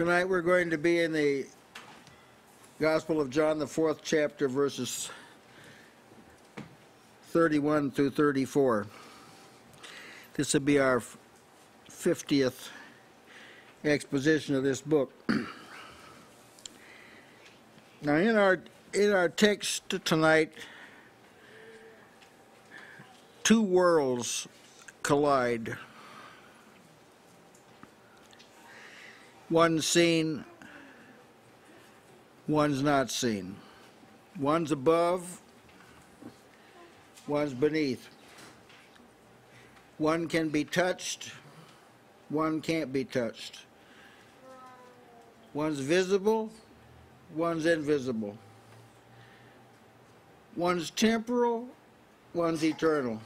Tonight we're going to be in the Gospel of John, the 4th chapter, verses 31 through 34. This will be our 50th exposition of this book. Now in our text tonight, two worlds collide. One's seen, one's not seen. One's above, one's beneath. One can be touched, one can't be touched. One's visible, one's invisible. One's temporal, one's eternal.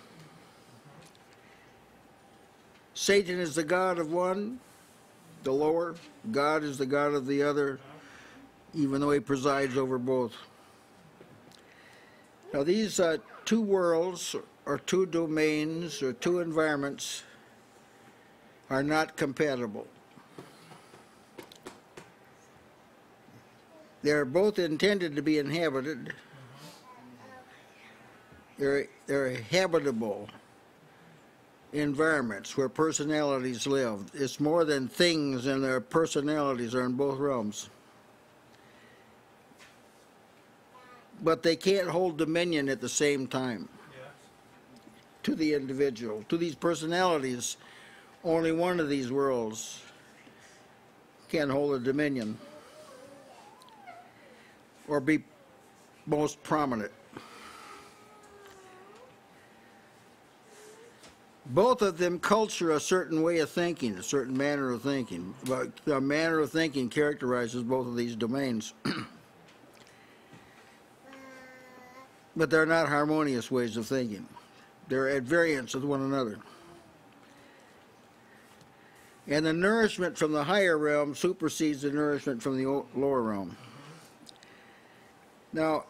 Satan is the god of one, the lower. God is the god of the other, even though he presides over both. Now these two worlds, or two domains, or two environments are not compatible. They're both intended to be inhabited. They're habitable environments where personalities live. It's more than things, and their personalities are in both realms. But they can't hold dominion at the same time. Yes. To the individual, to these personalities, only one of these worlds can hold a dominion or be most prominent. Both of them culture a certain way of thinking, a certain manner of thinking. But the manner of thinking characterizes both of these domains. But they're not harmonious ways of thinking. They're at variance with one another. And the nourishment from the higher realm supersedes the nourishment from the lower realm. Now,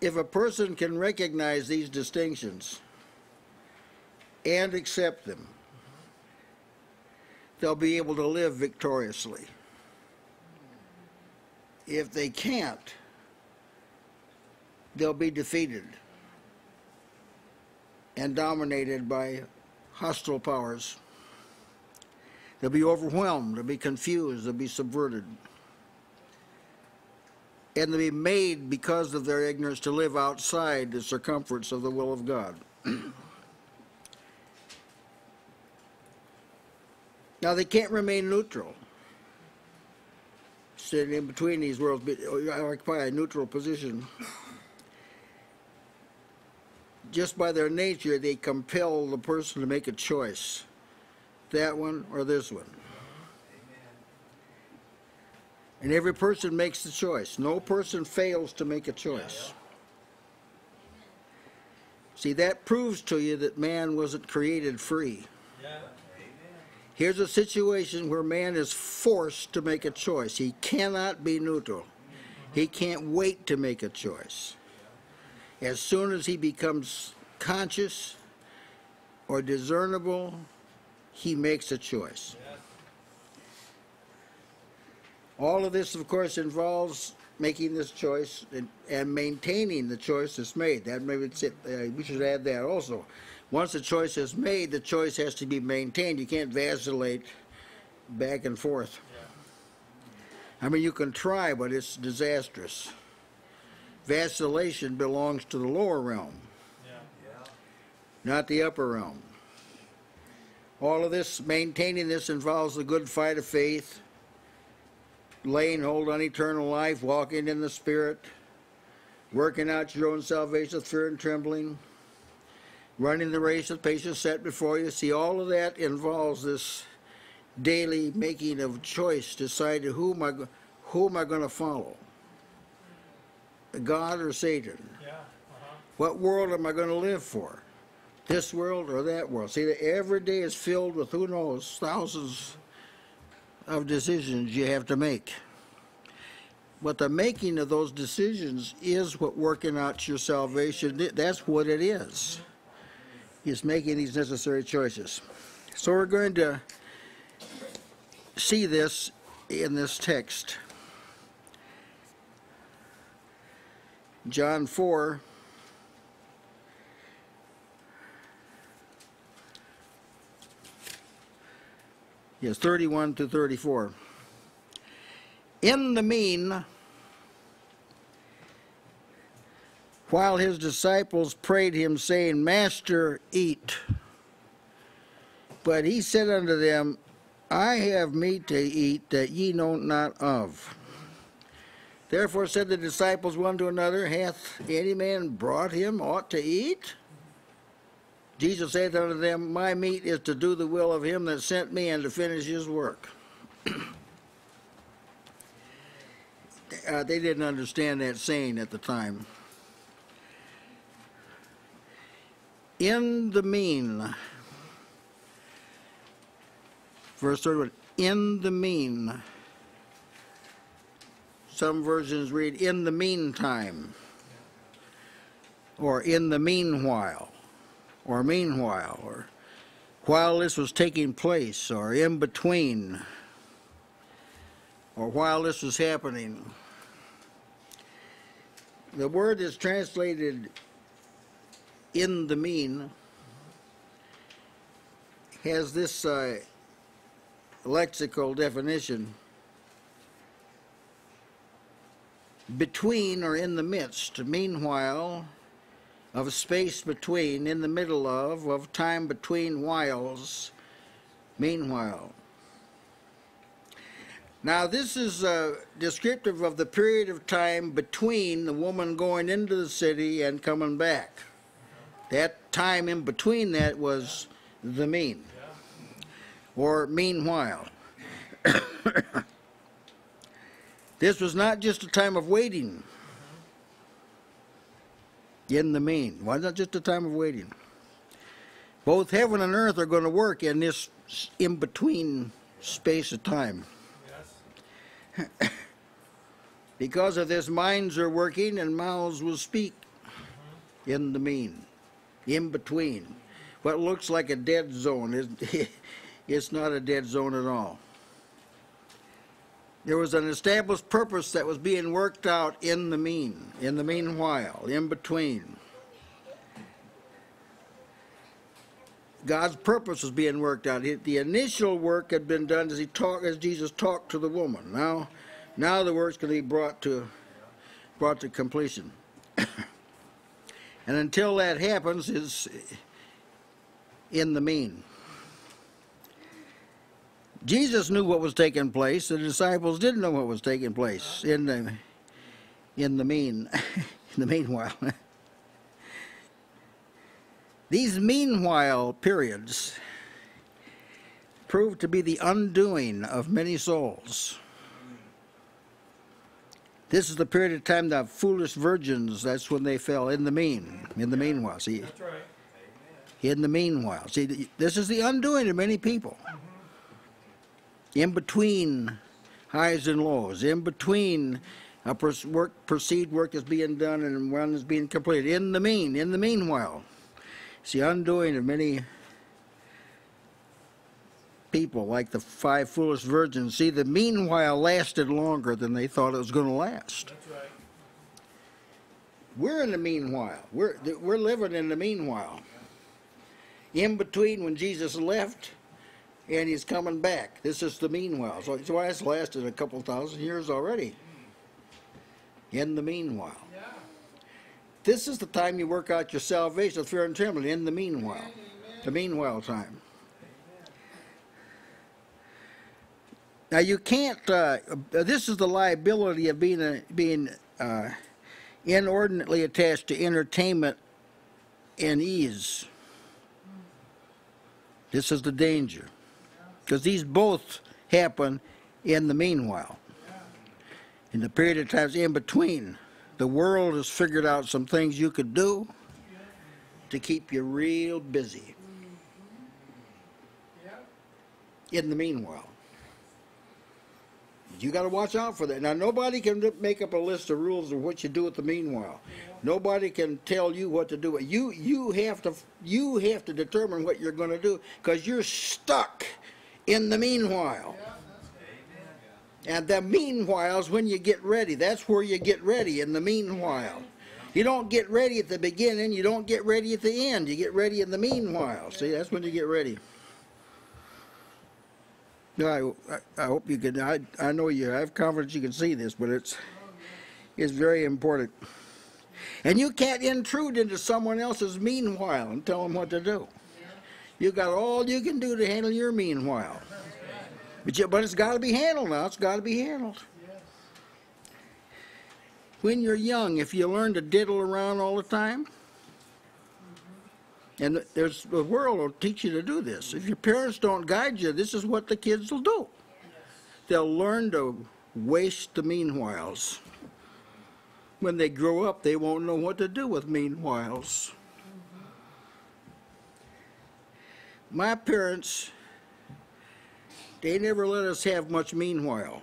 if a person can recognize these distinctions and accept them, they'll be able to live victoriously. If they can't, they'll be defeated and dominated by hostile powers. They'll be overwhelmed, they'll be confused, they'll be subverted, and they'll be made, because of their ignorance, to live outside the circumference of the will of God. Now, they can't remain neutral, sitting in between these worlds, but occupy a neutral position. Just by their nature, they compel the person to make a choice, that one or this one. And every person makes the choice. No person fails to make a choice. See, that proves to you that man wasn't created free. Here's a situation where man is forced to make a choice. He cannot be neutral. He can't wait to make a choice. As soon as he becomes conscious or discernible, he makes a choice. All of this, of course, involves making this choice and maintaining the choice that's made. That maybe we should add that also. Once the choice is made, the choice has to be maintained. You can't vacillate back and forth. I mean, you can try, but it's disastrous. Vacillation belongs to the lower realm, not the upper realm. All of this, maintaining this, involves the good fight of faith, laying hold on eternal life, walking in the Spirit, working out your own salvation with fear and trembling, running the race of patience set before you. See, all of that involves this daily making of choice, deciding who am I going to follow, God or Satan? Yeah. What world am I going to live for? This world or that world? See, every day is filled with, who knows, thousands of decisions you have to make. But the making of those decisions is what working out your salvation, that's what it is. Is making these necessary choices. So we're going to see this in this text. John 4, yes, 31 to 34. In the mean, while his disciples prayed him, saying, Master, eat. But he said unto them, I have meat to eat that ye know not of. Therefore said the disciples one to another, Hath any man brought him aught to eat? Jesus saith unto them, My meat is to do the will of him that sent me, and to finish his work. They didn't understand that saying at the time. In the mean. Verse 31, in the mean. Some versions read, in the meantime, or in the meanwhile, or meanwhile, or while this was taking place, or in between, or while this was happening. The word is translated in the mean, has this lexical definition: between or in the midst, meanwhile, of space between, in the middle of time between whiles, meanwhile. Now this is descriptive of the period of time between the woman going into the city and coming back. That time in between that was the mean, or meanwhile. This was not just a time of waiting. In the mean. Why not just a time of waiting? Both heaven and earth are going to work in this in-between space of time. Yes. Because of this, minds are working and mouths will speak. In the mean. In between. What looks like a dead zone is it's not a dead zone at all. There was an established purpose that was being worked out in the mean, in the meanwhile, in between. God's purpose was being worked out. The initial work had been done as Jesus talked to the woman. Now the work's going to be brought to completion. And until that happens, it's in the mean. Jesus knew what was taking place. The disciples didn't know what was taking place in the mean, in the meanwhile. These meanwhile periods proved to be the undoing of many souls. This is the period of time that foolish virgins, that's when they fell, in the mean, in the meanwhile. See, that's right. In the meanwhile. See, this is the undoing of many people. In between highs and lows, in between a perceived work is being done and one is being completed, in the mean, in the meanwhile. It's the undoing of many people, like the five foolish virgins. See, the meanwhile lasted longer than they thought it was going to last. That's right. We're in the meanwhile. We're living in the meanwhile. In between when Jesus left, and he's coming back. This is the meanwhile. So that's why it's lasted a couple thousand years already. In the meanwhile. Yeah. This is the time you work out your salvation with fear and trembling. In the meanwhile. Amen. The meanwhile time. Amen. Now you can't, this is the liability of being inordinately attached to entertainment and ease. This is the danger. Because these both happen in the meanwhile. In the period of times in between, the world has figured out some things you could do to keep you real busy. In the meanwhile. You got to watch out for that. Now, nobody can make up a list of rules of what you do at the meanwhile. Nobody can tell you what to do. You have to determine what you're going to do, because you're stuck in the meanwhile. And the meanwhiles, when you get ready, that's where you get ready, in the meanwhile. You don't get ready at the beginning, you don't get ready at the end, you get ready in the meanwhile. See, that's when you get ready. Now, I hope you can, I know you have confidence you can see this, but it's very important. And you can't intrude into someone else's meanwhile and tell them what to do. You've got all you can do to handle your meanwhile. But it's got to be handled now. It's got to be handled. When you're young, if you learn to diddle around all the time, and the world will teach you to do this. If your parents don't guide you, this is what the kids will do. They'll learn to waste the meanwhiles. When they grow up, they won't know what to do with meanwhiles. My parents, they never let us have much meanwhile.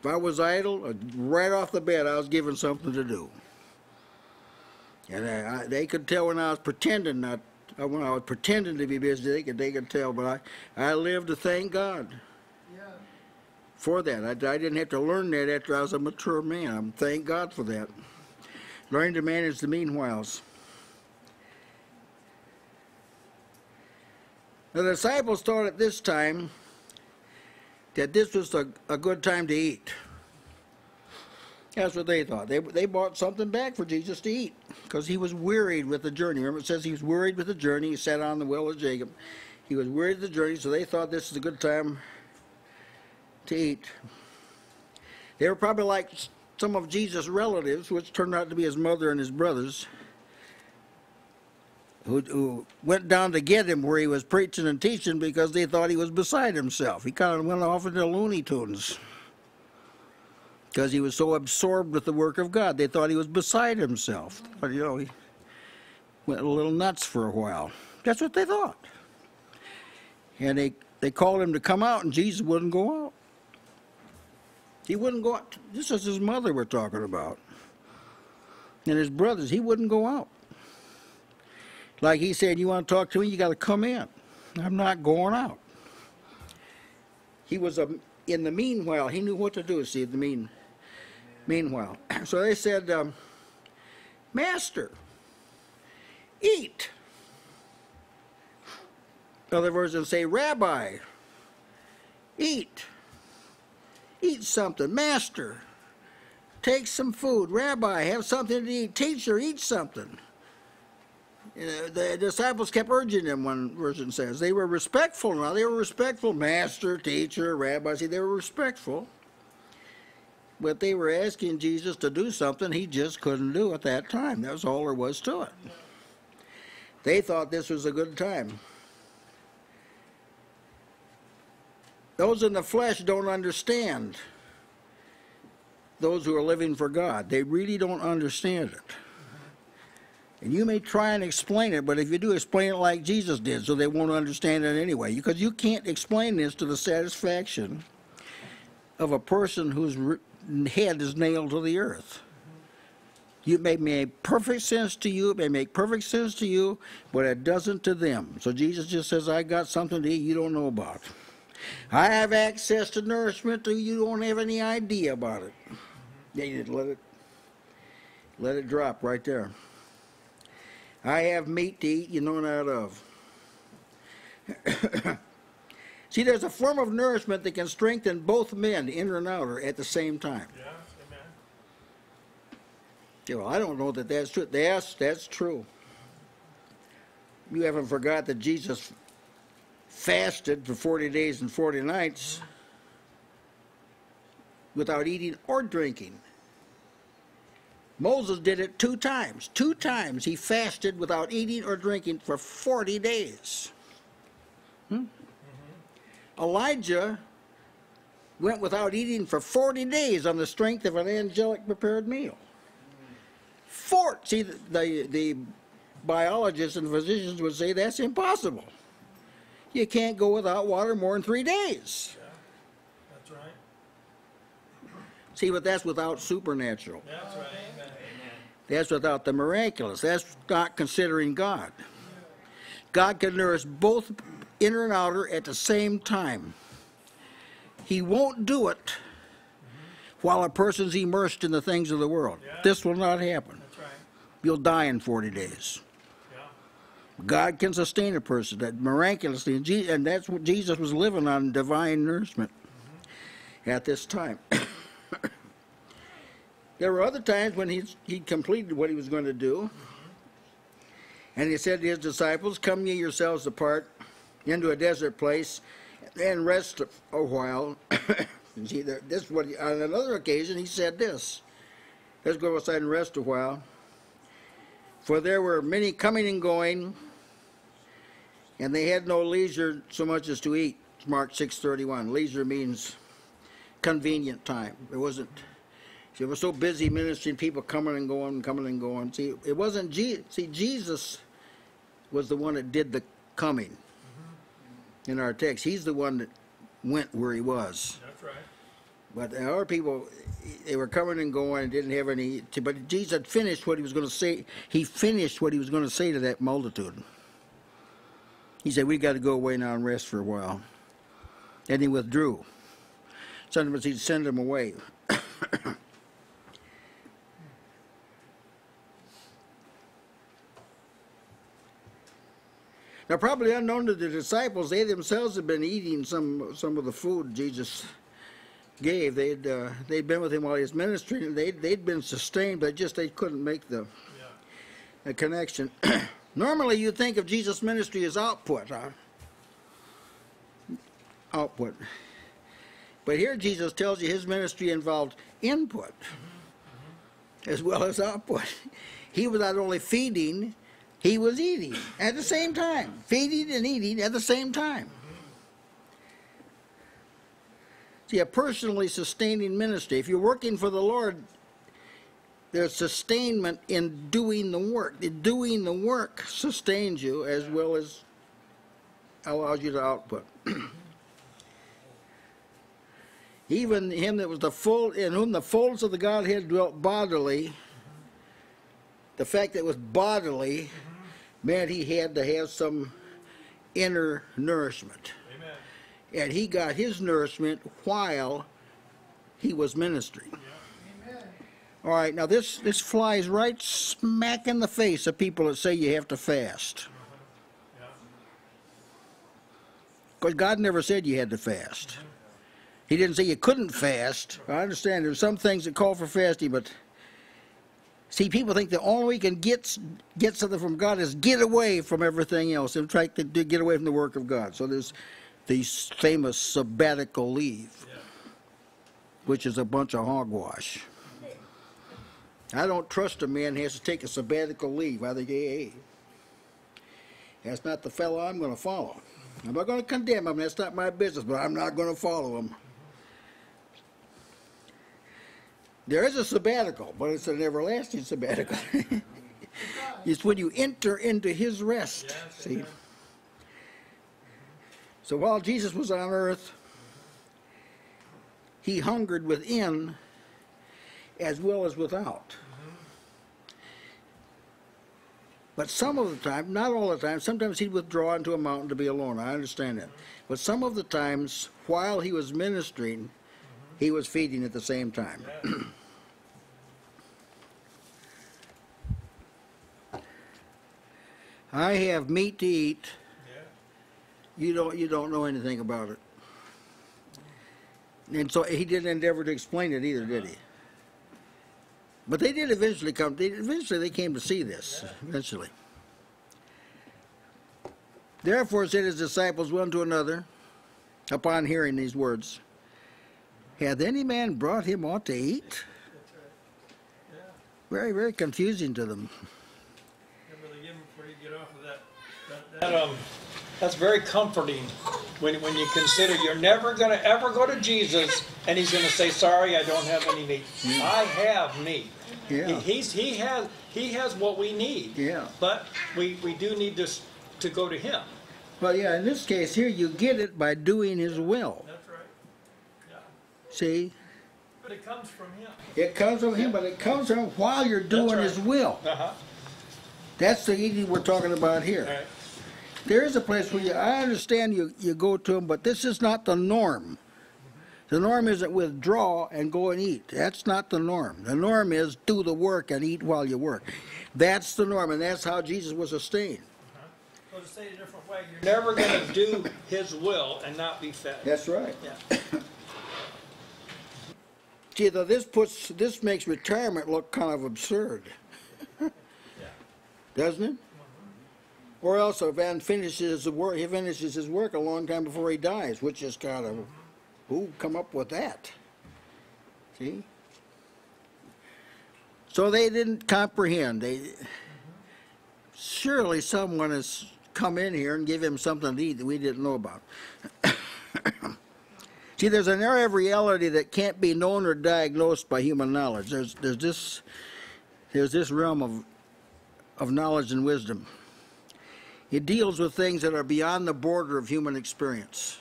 If I was idle, right off the bat, I was given something to do. And they could tell when I was pretending not, when I was pretending to be busy, they could tell. But I lived to thank God for that. I didn't have to learn that after I was a mature man. I thank God for that. Learning to manage the meanwhiles. The disciples thought at this time that this was a good time to eat. That's what they thought. They bought something back for Jesus to eat because he was wearied with the journey. Remember, it says he was wearied with the journey. He sat on the well of Jacob. He was wearied with the journey, so they thought this is a good time to eat. They were probably like some of Jesus' relatives, which turned out to be his mother and his brothers, who went down to get him where he was preaching and teaching because they thought he was beside himself. He kind of went off into Looney Tunes because he was so absorbed with the work of God. They thought he was beside himself. But, you know, he went a little nuts for a while. That's what they thought. And they called him to come out, and Jesus wouldn't go out. He wouldn't go out. This is his mother we're talking about. And his brothers, he wouldn't go out. Like he said, you want to talk to me, you got to come in. I'm not going out. He was in the meanwhile. He knew what to do, see, the meanwhile. So they said, Master, eat. Other versions say, Rabbi, eat. Eat something. Master, take some food. Rabbi, have something to eat. Teacher, eat something. The disciples kept urging him, one version says. They were respectful now. They were respectful. Master, teacher, rabbi. See, they were respectful. But they were asking Jesus to do something he just couldn't do at that time. That was all there was to it. They thought this was a good time. Those in the flesh don't understand those who are living for God. They really don't understand it. And you may try and explain it, but if you do, explain it like Jesus did, so they won't understand it anyway. Because you can't explain this to the satisfaction of a person whose head is nailed to the earth. It may make perfect sense to you, it may make perfect sense to you, but it doesn't to them. So Jesus just says, I got something to eat you don't know about. I have access to nourishment that you don't have any idea about it. Yeah, you just let it drop right there. I have meat to eat you know not of. See, there's a form of nourishment that can strengthen both men, inner and outer, at the same time. Yeah, amen. Yeah, well, I don't know that that's true. Yes, that's true. You haven't forgot that Jesus fasted for 40 days and 40 nights without eating or drinking. Moses did it 2 times. 2 times he fasted without eating or drinking for 40 days. Elijah went without eating for 40 days on the strength of an angelic prepared meal. See, the biologists and physicians would say that's impossible. You can't go without water more than 3 days. Yeah, that's right. See, but that's without supernatural. That's right. That's without the miraculous. That's not considering God. God can nourish both inner and outer at the same time. He won't do it while a person's immersed in the things of the world. Yeah. This will not happen. That's right. You'll die in 40 days. Yeah. God can sustain a person that miraculously, and that's what Jesus was living on, divine nourishment at this time. There were other times when he completed what he was going to do. And he said to his disciples, "Come ye yourselves apart into a desert place and rest a while." And see, this what he, on another occasion he said this, "Let's go outside and rest a while." For there were many coming and going, and they had no leisure so much as to eat. Mark 6:31. Leisure means convenient time. It wasn't. See, it was so busy ministering, people coming and going, coming and going. See, it wasn't Jesus. See, Jesus was the one that did the coming. In our text, he's the one that went where he was. That's right. But our people, they were coming and going and didn't have any. But Jesus had finished what he was going to say. He finished what he was going to say to that multitude. He said, "We got to go away now and rest for a while." And he withdrew. Sometimes he'd send them away. Now, probably unknown to the disciples, they themselves had been eating some of the food Jesus gave. They'd been with him while he was ministering, and they'd been sustained, but just they couldn't make the connection. Normally, you think of Jesus' ministry as output, huh? Output. But here Jesus tells you his ministry involved input as well as output. He was not only feeding, he was eating at the same time. Feeding and eating at the same time. See, a personally sustaining ministry. If you're working for the Lord, there's sustainment in doing the work. Doing the work sustains you as well as allows you to output. Even him that was the full, in whom the folds of the Godhead dwelt bodily, the fact that it was bodily meant he had to have some inner nourishment. Amen. And he got his nourishment while he was ministering. Yeah. Amen. All right, now this flies right smack in the face of people that say you have to fast. Because God never said you had to fast. He didn't say you couldn't fast. I understand there's some things that call for fasting, but see, people think the only way you can get something from God is get away from everything else and try to get away from the work of God. So there's the famous sabbatical leave, which is a bunch of hogwash. I don't trust a man who has to take a sabbatical leave. I think, hey, that's not the fellow I'm going to follow. I'm not going to condemn him. That's not my business, but I'm not going to follow him. There is a sabbatical, but it's an everlasting sabbatical. It's when you enter into his rest. Yes, see? Amen. So while Jesus was on earth, he hungered within as well as without. But some of the time, not all the time, sometimes he'd withdraw into a mountain to be alone. I understand that. But some of the times, while he was ministering, he was feeding at the same time. I have meat to eat. Yeah. You don't know anything about it. And so he didn't endeavor to explain it either, did he? But they did eventually come. Eventually they came to see this. Yeah. Eventually. Therefore said his disciples one to another, upon hearing these words, "Hath any man brought him aught to eat?" Very, very confusing to them. That's very comforting when you consider you're never going to ever go to Jesus and he's going to say, "Sorry, I don't have any meat." Yeah. I have meat. Yeah. He has what we need. Yeah. But we do need to go to him. Well, yeah, in this case here, you get it by doing his will. See? But it comes from him. It comes from him, but it comes from him while you're doing his will. That's the eating we're talking about here. Right. There is a place where I understand you go to him, but this is not the norm. The norm isn't withdraw and go and eat. That's not the norm. The norm is do the work and eat while you work. That's the norm, and that's how Jesus was sustained. So to say it a different way, you're never going to do his will and not be fed. That's right. Yeah. See, though this makes retirement look kind of absurd. Yeah. Doesn't it? Or else a man finishes the work, he finishes his work a long time before he dies, which is kind of, who come up with that? See? So they didn't comprehend. Surely someone has come in here and give him something to eat that we didn't know about. See, there's an area of reality that can't be known or diagnosed by human knowledge. There's this realm of knowledge and wisdom. It deals with things that are beyond the border of human experience.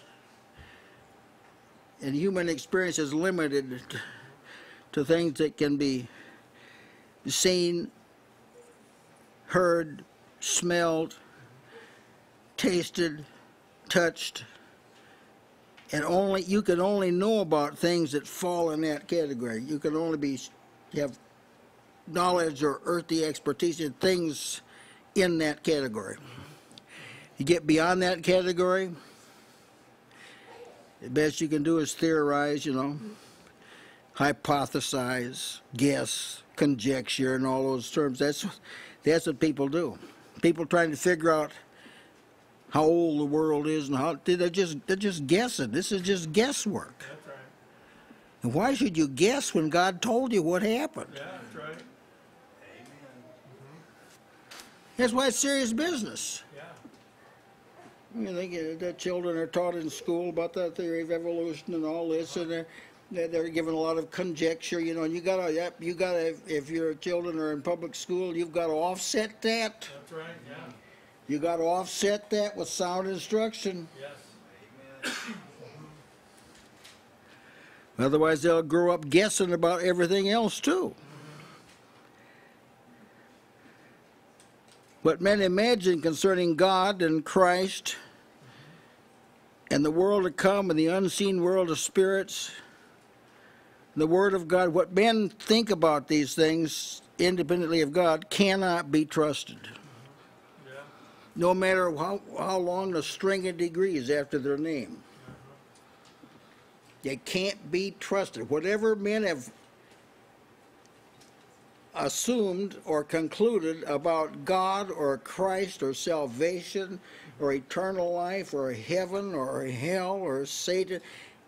And human experience is limited to things that can be seen, heard, smelled, tasted, touched. And only you can only know about things that fall in that category. You can only have knowledge or earthly expertise in things in that category. You get beyond that category, the best you can do is theorize, you know, hypothesize, guess, conjecture, and all those terms. That's what people do. People trying to figure out how old the world is and how they're just guessing. This is just guesswork. That's right. And why should you guess when God told you what happened? Yeah, that's right. Amen. That's why it's serious business. You know, the children are taught in school about the theory of evolution and all this, and they're given a lot of conjecture, you know. And you gotta, if your children are in public school, you've got to offset that. That's right. Yeah. You got to offset that with sound instruction. Yes. Amen. Otherwise, they'll grow up guessing about everything else too. What men imagine concerning God and Christ and the world to come and the unseen world of spirits, the Word of God, what men think about these things independently of God cannot be trusted. Yeah. No matter how long the string of degrees after their name. They can't be trusted. Whatever men have assumed or concluded about God or Christ or salvation or eternal life or heaven or hell or Satan,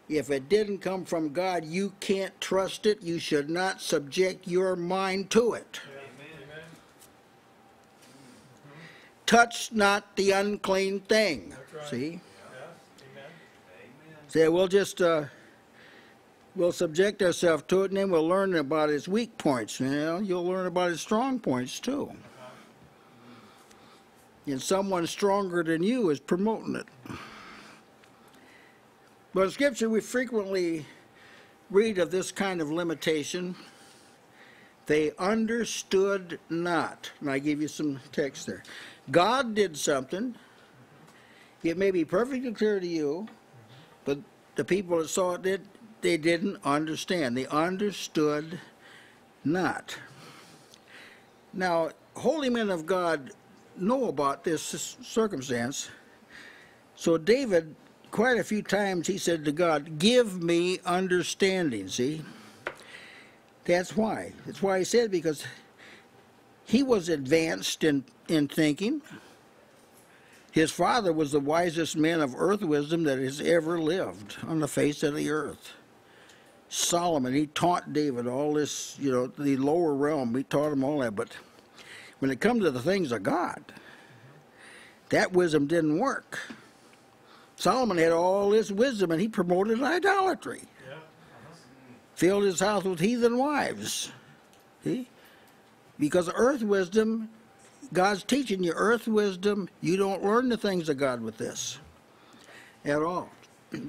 if it didn't come from God, you can't trust it. You should not subject your mind to it. Amen. Touch not the unclean thing. Right. See? Yeah. Amen. See, we'll just we'll subject ourselves to it, and then we'll learn about its weak points. You know, you'll learn about its strong points too. And someone stronger than you is promoting it. But in Scripture, we frequently read of this kind of limitation. They understood not. And I give you some text there. God did something. It may be perfectly clear to you, but the people that saw it they didn't understand. They understood not. Now, holy men of God know about this circumstance. So David, quite a few times, he said to God, give me understanding, see? That's why. That's why he said, because he was advanced in thinking. His father was the wisest man of earth wisdom that has ever lived on the face of the earth. Solomon, he taught David all this, you know, the lower realm. He taught him all that. But when it comes to the things of God, that wisdom didn't work. Solomon had all this wisdom, and he promoted idolatry. Yeah. Filled his house with heathen wives. See? Because earth wisdom, God's teaching you earth wisdom, you don't learn the things of God with this at all.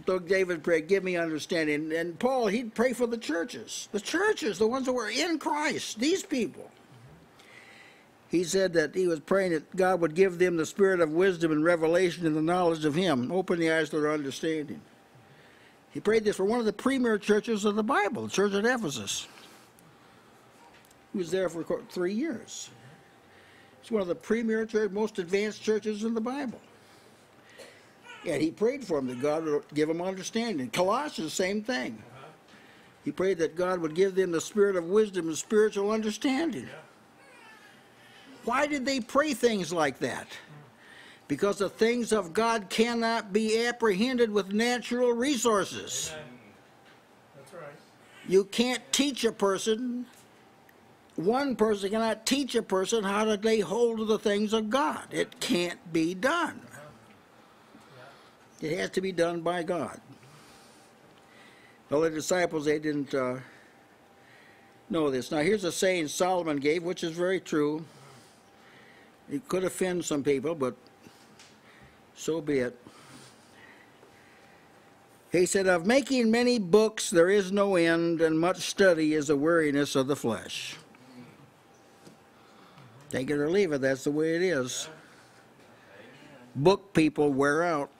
So David prayed, give me understanding. And Paul, he'd pray for the churches. The churches, the ones that were in Christ, these people. He said that he was praying that God would give them the spirit of wisdom and revelation and the knowledge of him. Open the eyes to their understanding. He prayed this for one of the premier churches of the Bible, the church at Ephesus. He was there for 3 years. It's one of the premier church, most advanced churches in the Bible. And he prayed for him that God would give him understanding. Colossians, same thing. He prayed that God would give them the spirit of wisdom and spiritual understanding. Why did they pray things like that? Because the things of God cannot be apprehended with natural resources. That's right. You can't teach a person, one person cannot teach a person how to lay hold of the things of God. It can't be done. It has to be done by God. Well, the disciples, they didn't know this. Now, here's a saying Solomon gave, which is very true. It could offend some people, but so be it. He said, "Of making many books there is no end, and much study is a weariness of the flesh." Take it or leave it, that's the way it is. Book people wear out.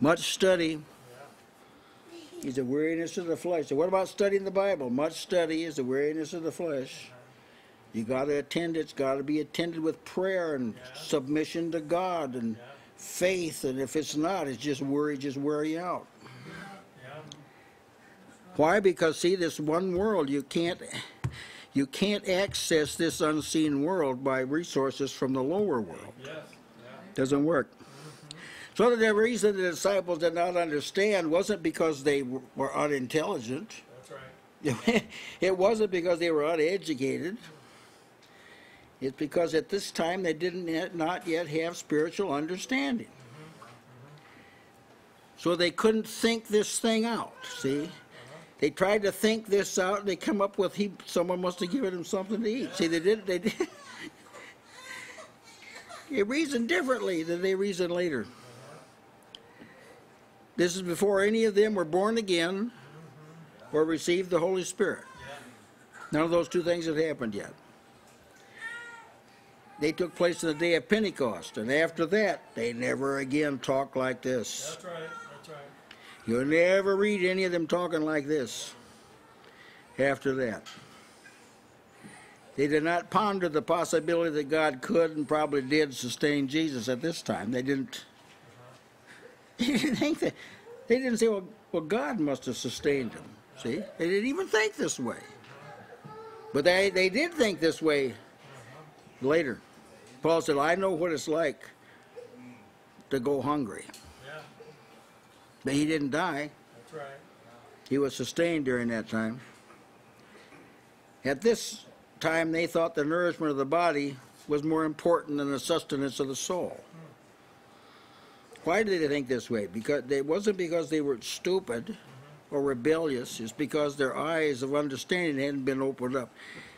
Much study is a weariness of the flesh. So what about studying the Bible? Much study is a weariness of the flesh. You got to attend. It's got to be attended with prayer and submission to God and faith. And if it's not, it's just worry out. Why? Because see, this one world, you can't access this unseen world by resources from the lower world. Doesn't work. So the reason the disciples did not understand wasn't because they were unintelligent. That's right. It wasn't because they were uneducated. It's because at this time they did not yet have spiritual understanding. So they couldn't think this thing out, see? They tried to think this out, and they come up with, someone must have given them something to eat. See, they did. They reasoned differently than they reasoned later. This is before any of them were born again or received the Holy Spirit. None of those two things had happened yet. They took place on the day of Pentecost, and after that, they never again talked like this. That's right, that's right. You'll never read any of them talking like this after that. They did not ponder the possibility that God could and probably did sustain Jesus at this time. They didn't. They didn't say, well, God must have sustained him. See? They didn't even think this way. But they did think this way later. Paul said, I know what it's like to go hungry. But he didn't die. That's right. He was sustained during that time. At this time, they thought the nourishment of the body was more important than the sustenance of the soul. Why did they think this way? Because it wasn't because they were stupid or rebellious. It's because their eyes of understanding hadn't been opened up.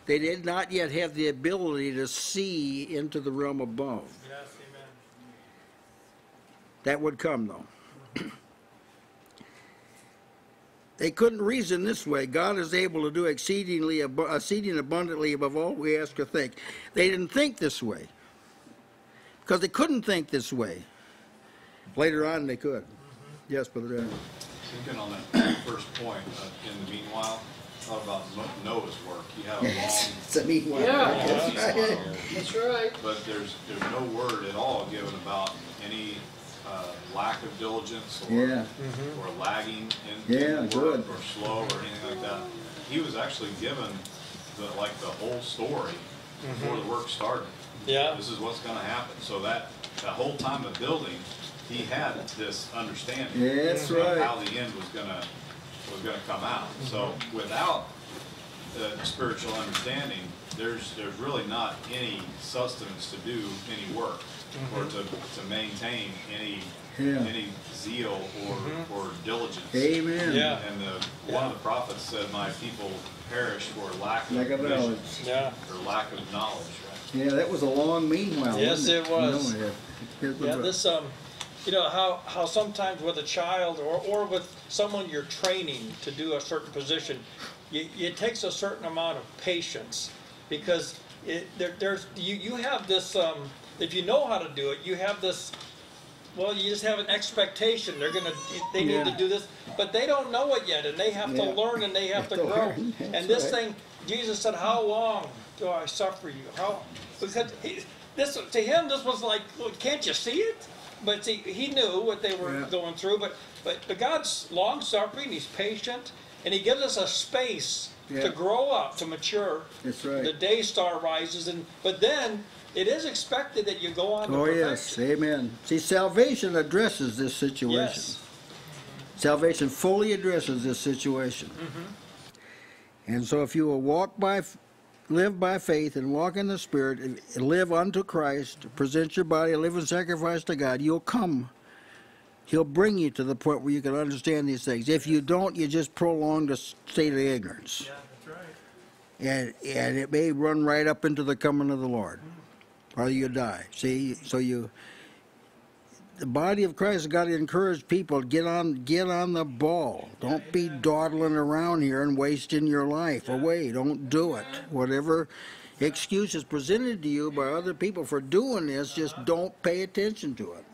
They did not yet have the ability to see into the realm above. Yes, amen. That would come, though. They couldn't reason this way. God is able to do exceeding abundantly above all we ask or think. They didn't think this way because they couldn't think this way. Later on, they could. Yes, Brother Daniel. Thinking on that first point, in the meanwhile, thought about Noah's work. You have a long... It's a meanwhile. Yeah, that's right. But there's no word at all given about any lack of diligence or, or lagging in work or slow or anything like that. He was actually given the whole story before the work started. Yeah. This is what's going to happen. So that whole time of building, he had this understanding of how the end was going to come out. So without the spiritual understanding, there's really not any sustenance to do any work or to maintain any zeal or diligence. Amen. Yeah. And one of the prophets said, "My people perish for lack of knowledge." Yeah. Or lack of knowledge. Right? Yeah, that was a long meanwhile. Yes, it was. No, yeah, this You know, how sometimes with a child or with someone you're training to do a certain position, it takes a certain amount of patience because you have this, if you know how to do it, you have this well, you just have an expectation. They're gonna, they need to do this, but they don't know it yet, and they have to learn, and they have to grow. And this thing, Jesus said, "How long do I suffer you?" How? Because this to him, this was like, well, "Can't you see it?" But see, he knew what they were going through. But God's long suffering. He's patient, and He gives us a space to grow up, to mature. That's right. The day star rises, and but then it is expected that you go on to perfection. Oh yes, amen. See, salvation addresses this situation. Yes. Salvation fully addresses this situation. Mm-hmm. And so, if you will walk by, live by faith, and walk in the Spirit, and live unto Christ, present your body a living sacrifice to God, you'll come. He'll bring you to the point where you can understand these things. If you don't, you just prolong the state of ignorance. Yeah, that's right. And it may run right up into the coming of the Lord, or you die. See, so you, the body of Christ has got to encourage people, get on the ball. Don't be dawdling around here and wasting your life away. Don't do it. Whatever excuse is presented to you by other people for doing this, just don't pay attention to it.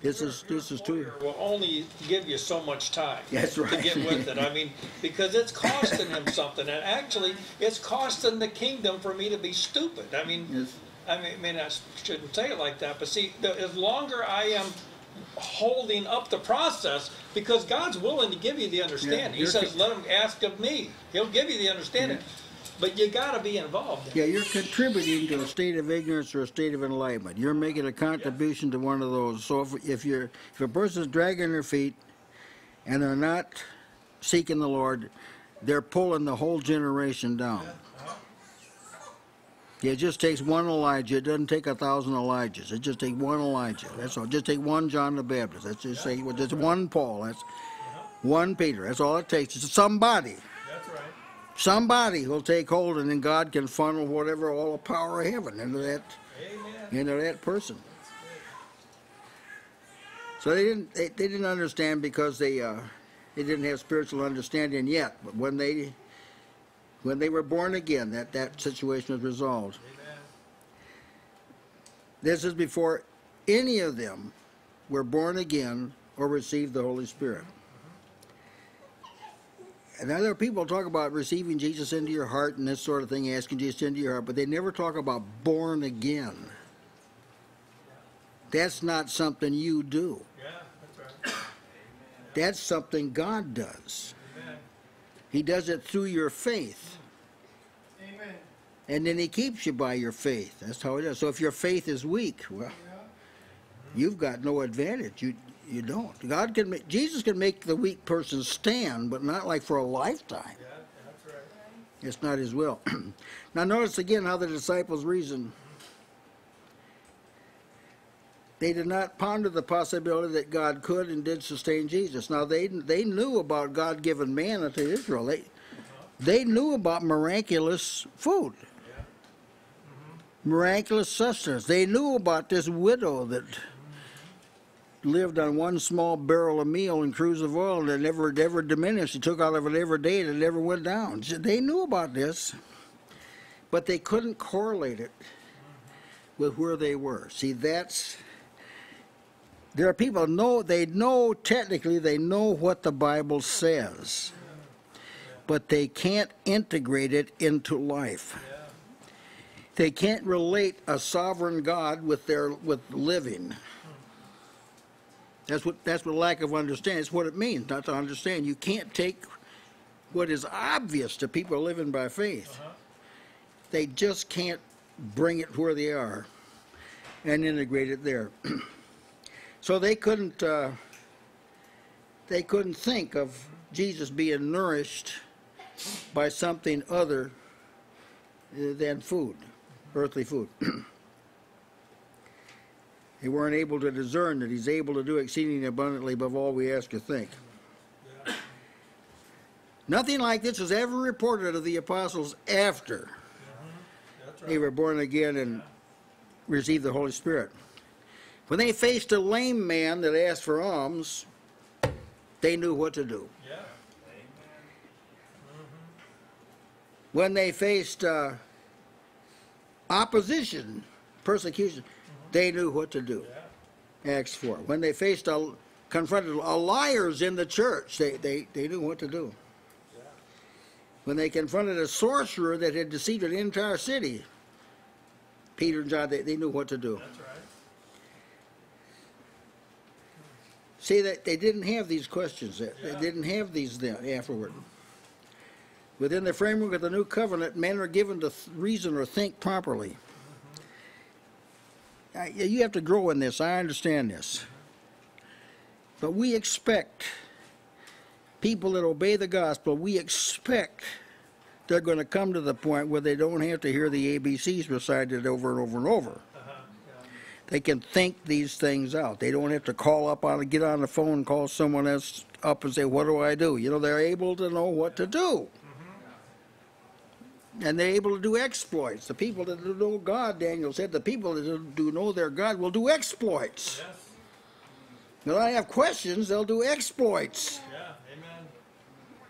This is too. Will only give you so much time. That's right. To get with it. I mean, because it's costing him something, and actually, it's costing the kingdom for me to be stupid. I mean, I shouldn't say it like that, but see, as longer I am holding up the process, because God's willing to give you the understanding. He says, "Let him ask of me; He'll give you the understanding." But you got to be involved. Yeah, you're contributing to a state of ignorance or a state of enlightenment. You're making a contribution to one of those. So if a person's dragging their feet and they're not seeking the Lord, they're pulling the whole generation down. It just takes one Elijah. It doesn't take 1,000 Elijahs. It just takes one Elijah. That's all. Just take one John the Baptist. That's just just one Paul. That's one Peter. That's all it takes. It's somebody. Somebody will take hold, and then God can funnel whatever, all the power of heaven into that person. So they didn't understand because they didn't have spiritual understanding yet. But when they were born again, that situation was resolved. Amen. This is before any of them were born again or received the Holy Spirit. And other people talk about receiving Jesus into your heart and this sort of thing, asking Jesus into your heart, but they never talk about born again. That's not something you do. Yeah, that's right. That's something God does. Amen. He does it through your faith. Amen. And then He keeps you by your faith. That's how it is. So if your faith is weak, well, you've got no advantage. You don't. Jesus can make the weak person stand, but not like for a lifetime. Yeah, that's right. It's not His will. Now notice again how the disciples reasoned. They did not ponder the possibility that God could and did sustain Jesus. Now they knew about God giving manna to Israel. They knew about miraculous food, miraculous sustenance. They knew about this widow that lived on one small barrel of meal and cruse of oil that never diminished. She took out of it every day and it never went down. They knew about this, but they couldn't correlate it with where they were. See, there are people technically they know what the Bible says, but they can't integrate it into life. They can't relate a sovereign God with living. That's what lack of understanding. It's what it means not to understand. You can't take what is obvious to people living by faith. They just can't bring it where they are and integrate it there. So they couldn't think of Jesus being nourished by something other than food, earthly food. They weren't able to discern that He's able to do exceeding abundantly above all we ask or think. Yeah. Nothing like this was ever reported of the apostles after they were born again and received the Holy Spirit. When they faced a lame man that asked for alms, they knew what to do. Yeah. When they faced opposition, persecution, they knew what to do. Acts 4. When they faced confronted liars in the church, they knew what to do. When they confronted a sorcerer that had deceived an entire city, Peter and John, they knew what to do. That's right. See, that they didn't have these questions. They didn't have these then afterward. Within the framework of the new covenant, men are given to reason or think properly. You have to grow in this. I understand this. But we expect people that obey the gospel, we expect they're going to come to the point where they don't have to hear the ABCs recited over and over and over. They can think these things out. They don't have to call up on, get on the phone and call someone else up and say, what do I do? You know, they're able to know what to do. And they're able to do exploits. The people that do know God, Daniel said, the people that do know their God will do exploits. Yes. They'll not have questions, they'll do exploits. Yeah, amen.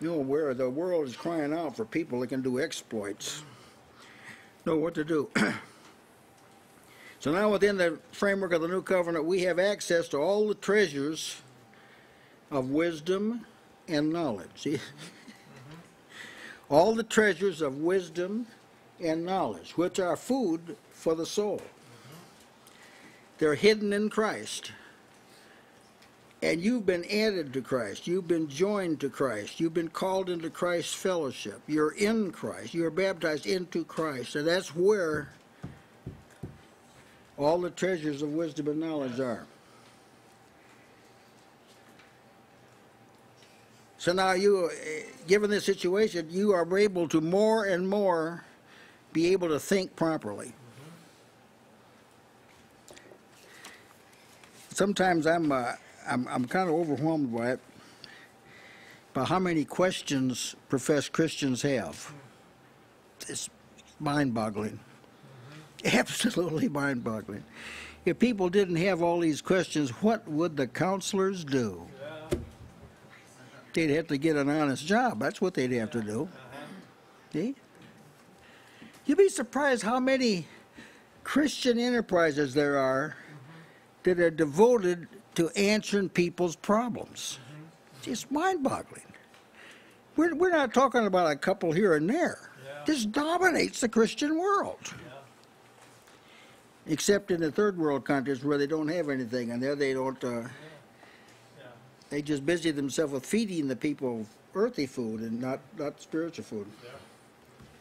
You know, where the world is crying out for people that can do exploits. Know what to do. So now within the framework of the new covenant, we have access to all the treasures of wisdom and knowledge. See? All the treasures of wisdom and knowledge, which are food for the soul. They're hidden in Christ. And you've been added to Christ. You've been joined to Christ. You've been called into Christ's fellowship. You're in Christ. You're baptized into Christ. And that's where all the treasures of wisdom and knowledge are. So now you, given this situation, you are able to more and more be able to think properly. Sometimes I'm kind of overwhelmed by it, by how many questions professed Christians have. It's mind-boggling, absolutely mind-boggling. If people didn't have all these questions, what would the counselors do? They'd have to get an honest job. That's what they'd have to do. See? You'd be surprised how many Christian enterprises there are that are devoted to answering people's problems. It's mind-boggling. We're not talking about a couple here and there. This dominates the Christian world. Except in the third world countries where they don't have anything, and there they don't... They just busy themselves with feeding the people earthly food and not spiritual food. Yeah.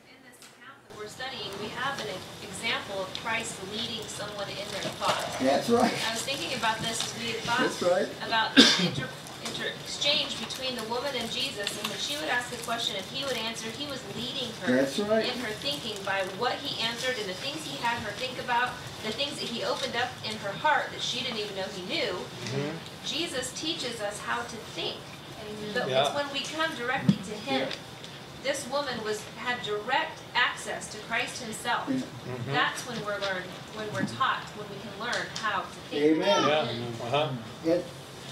In this account that we're studying, we have an example of Christ leading someone in their thoughts. That's right. I was thinking about this as we had thought about the exchange between the woman and Jesus, and when she would ask the question and he would answer, he was leading her in her thinking by what he answered and the things he had her think about, the things that he opened up in her heart that she didn't even know he knew. Jesus teaches us how to think, but it's when we come directly to him. This woman had direct access to Christ himself. That's when we're learning, when we're taught, when we can learn how to think. Amen.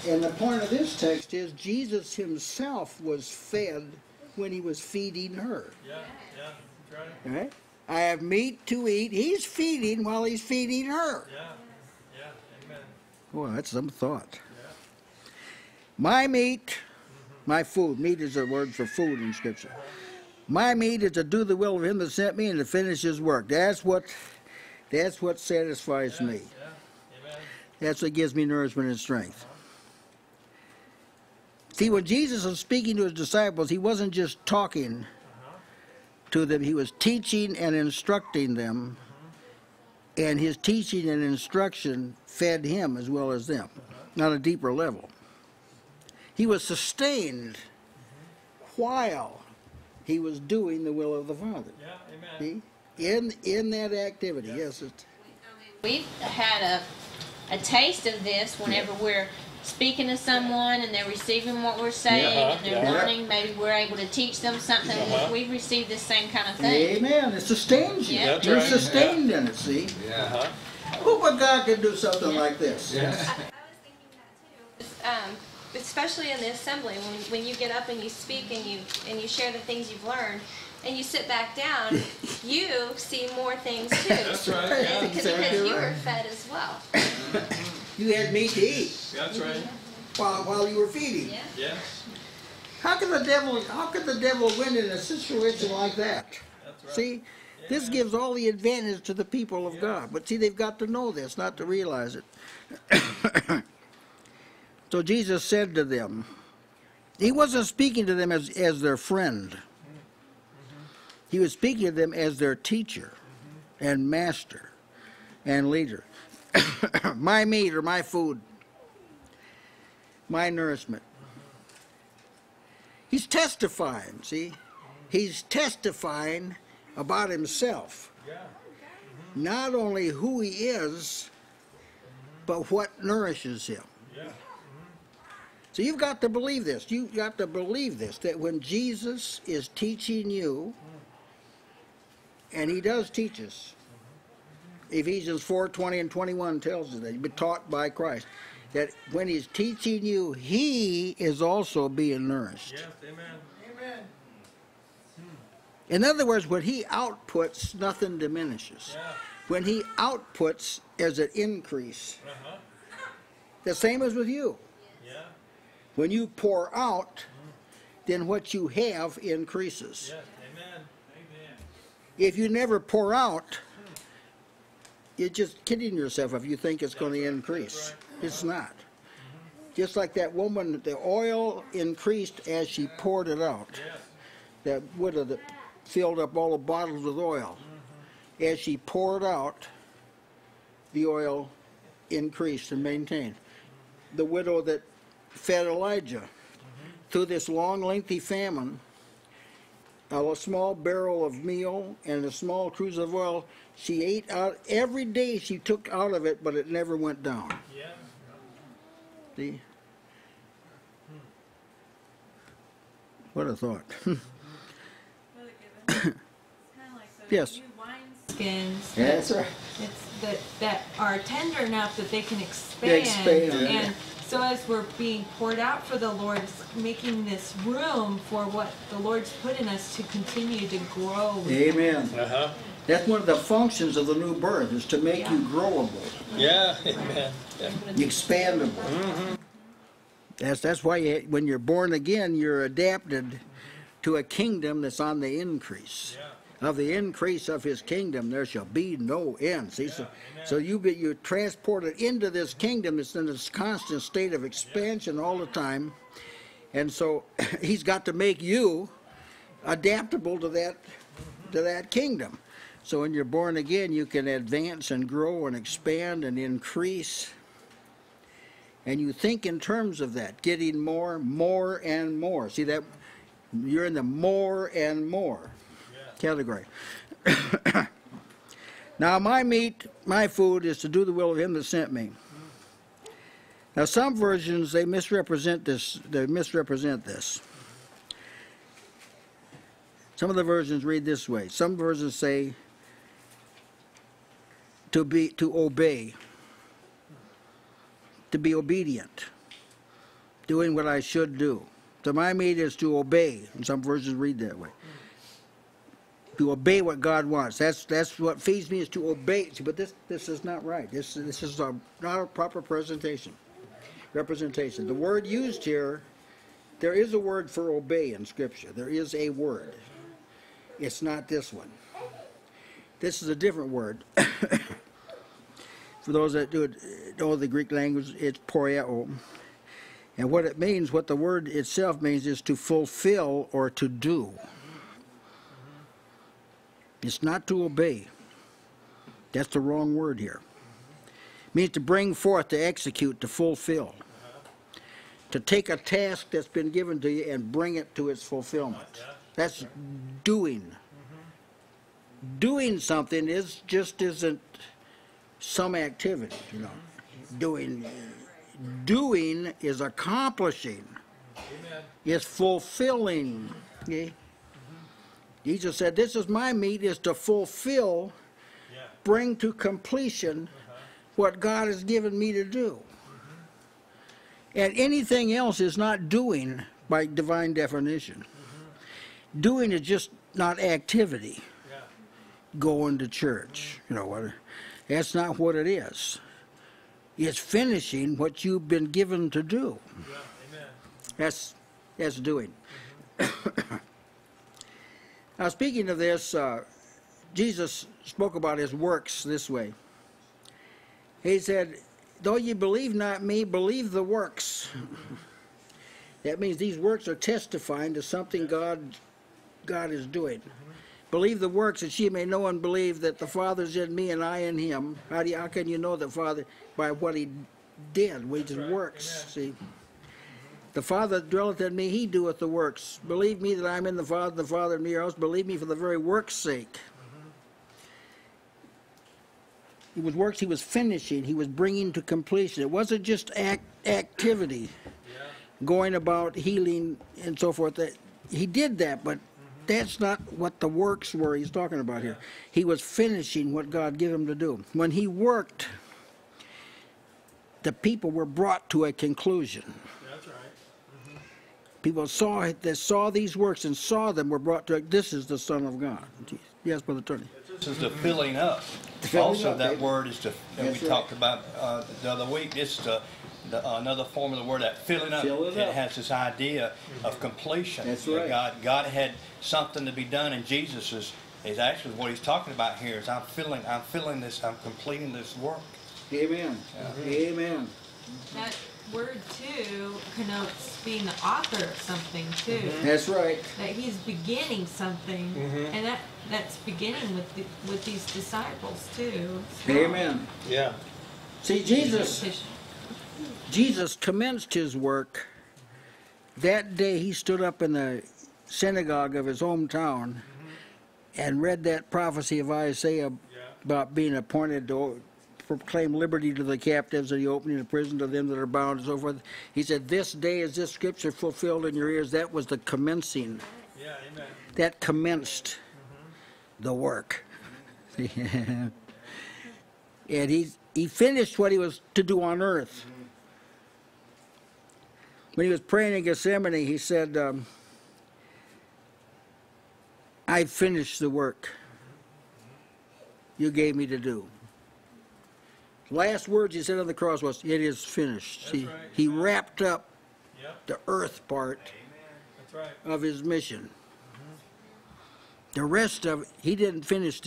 And the point of this text is Jesus himself was fed when he was feeding her. Right? I have meat to eat. He's feeding while he's feeding her. Well, that's some thought. My meat, my food. Meat is a word for food in Scripture. My meat is to do the will of him that sent me and to finish his work. That's what satisfies me. That's what gives me nourishment and strength. See, when Jesus was speaking to his disciples, he wasn't just talking to them. He was teaching and instructing them, and his teaching and instruction fed him as well as them on a deeper level. He was sustained while he was doing the will of the Father. See? In that activity. We've had a taste of this whenever we're speaking to someone and they're receiving what we're saying and they're learning. Maybe we're able to teach them something. We've received the same kind of thing. Amen. It sustains you. You're sustained in it, see? Who but God can do something like this? I was thinking that too. Especially in the assembly, when you get up and you speak and you share the things you've learned, and you sit back down, you see more things too. Because you were fed as well. You had meat to eat. That's right. While you were feeding. Yeah. Yes. How could the devil win in a situation like that? That's right. See, yeah. This gives all the advantage to the people of God. But see, they've got to know this, not to realize it. So Jesus said to them, he wasn't speaking to them as their friend. Mm-hmm. He was speaking to them as their teacher and master and leader. My meat or my food, my nourishment. He's testifying, see? He's testifying about himself. Yeah. Mm-hmm. Not only who he is, but what nourishes him. Yeah. Mm-hmm. So you've got to believe this. You've got to believe this, that when Jesus is teaching you, and he does teach us, Ephesians 4:20 and 21 tells us that you've been taught by Christ, that when he's teaching you, he is also being nourished. Yes, amen. Amen. In other words, when he outputs, nothing diminishes. Yeah. When he outputs, there's an increase. Uh-huh. The same as with you. Yeah. When you pour out, then what you have increases. Yes, amen. Amen. If you never pour out, you're just kidding yourself if you think it's going to increase. Right. It's not. Just like that woman, the oil increased as she poured it out. Yes. That widow that filled up all the bottles with oil. Mm-hmm. As she poured out, the oil increased and maintained. The widow that fed Elijah through this long, lengthy famine, a small barrel of meal and a small cruse of oil, she ate out every day. She took out of it, but it never went down. Yeah. See? What a thought. Yes. Skins. That's right. It's that are tender enough that they can expand. They expand. And so as we're being poured out for the Lord, it's making this room for what the Lord's put in us to continue to grow. Amen. Uh-huh. That's one of the functions of the new birth, is to make you growable. Yeah. Amen. Yeah. Expandable. Mm-hmm. That's why when you're born again, you're adapted to a kingdom that's on the increase. Yeah. Of the increase of his kingdom, there shall be no end. See, so you're transported into this kingdom. It's in this constant state of expansion all the time. And so he's got to make you adaptable to that kingdom. So when you're born again, you can advance and grow and expand and increase. And you think in terms of that, getting more and more. See, that you're in the more and more category. Now my meat, my food, is to do the will of him that sent me. Now some versions, they misrepresent this. Some of the versions read this way. Some versions say to obey, to be obedient, doing what I should do. So my meat is to obey, and some versions read that way. To obey what God wants. That's what feeds me, is to obey. But this is not right. This is not a proper representation. The word used here, there is a word for obey in Scripture. There is a word. It's not this one. This is a different word. For those that know the Greek language, it's poieo. And what it means, what the word itself means, is to fulfill or to do. It's not to obey. That's the wrong word here. It means to bring forth, to execute, to fulfill. To take a task that's been given to you and bring it to its fulfillment. That's doing. Doing something just isn't some activity, you know. Doing is accomplishing. It's fulfilling. Okay? Jesus said, this is my meat, is to fulfill, bring to completion what God has given me to do. And anything else is not doing by divine definition. Doing is just not activity. Yeah. Going to church, you know, that's not what it is. is finishing what you've been given to do. Yeah, amen. That's doing. Mm-hmm. Now, speaking of this, Jesus spoke about his works this way. He said, though ye believe not me, believe the works. That means these works are testifying to something God is doing. Mm-hmm. Believe the works, that she may know and believe that the Father's in me and I in him. How can you know the Father? By what he did, which is works. Amen. See, the Father dwelleth in me, he doeth the works. Believe me that I am in the Father in me, or else believe me for the very work's sake. It was works he was finishing, he was bringing to completion. It wasn't just activity, going about healing and so forth. He did that, but that's not what the works were he's talking about here. He was finishing what God gave him to do. When he worked, the people were brought to a conclusion. That's right. Mm-hmm. People that saw these works and saw them were brought to, this is the Son of God. Yes, Brother Turney. This is the filling up. That word we talked about the other week. It's another form of the word, that filling up. It has this idea of completion. That's right. God had something to be done, and Jesus is actually what he's talking about here is I'm filling this, I'm completing this work. Amen. Yeah. Amen. That word too connotes being the author of something too. Mm-hmm. That's right. That he's beginning something, mm-hmm. and that's beginning with these disciples too. So. Amen. Yeah. See, Jesus commenced his work that day. He stood up in the synagogue of his hometown, mm-hmm. and read that prophecy of Isaiah about being appointed to proclaim liberty to the captives and the opening of prison to them that are bound and so forth. He said, this day is this scripture fulfilled in your ears. That was the commencing. Yeah, amen. That commenced the work. And he finished what he was to do on earth. When he was praying in Gethsemane, he said, I finished the work you gave me to do. Last words he said on the cross was, it is finished. See, right. He wrapped up the earth part of his mission. Mm-hmm. The rest of it, he didn't finish.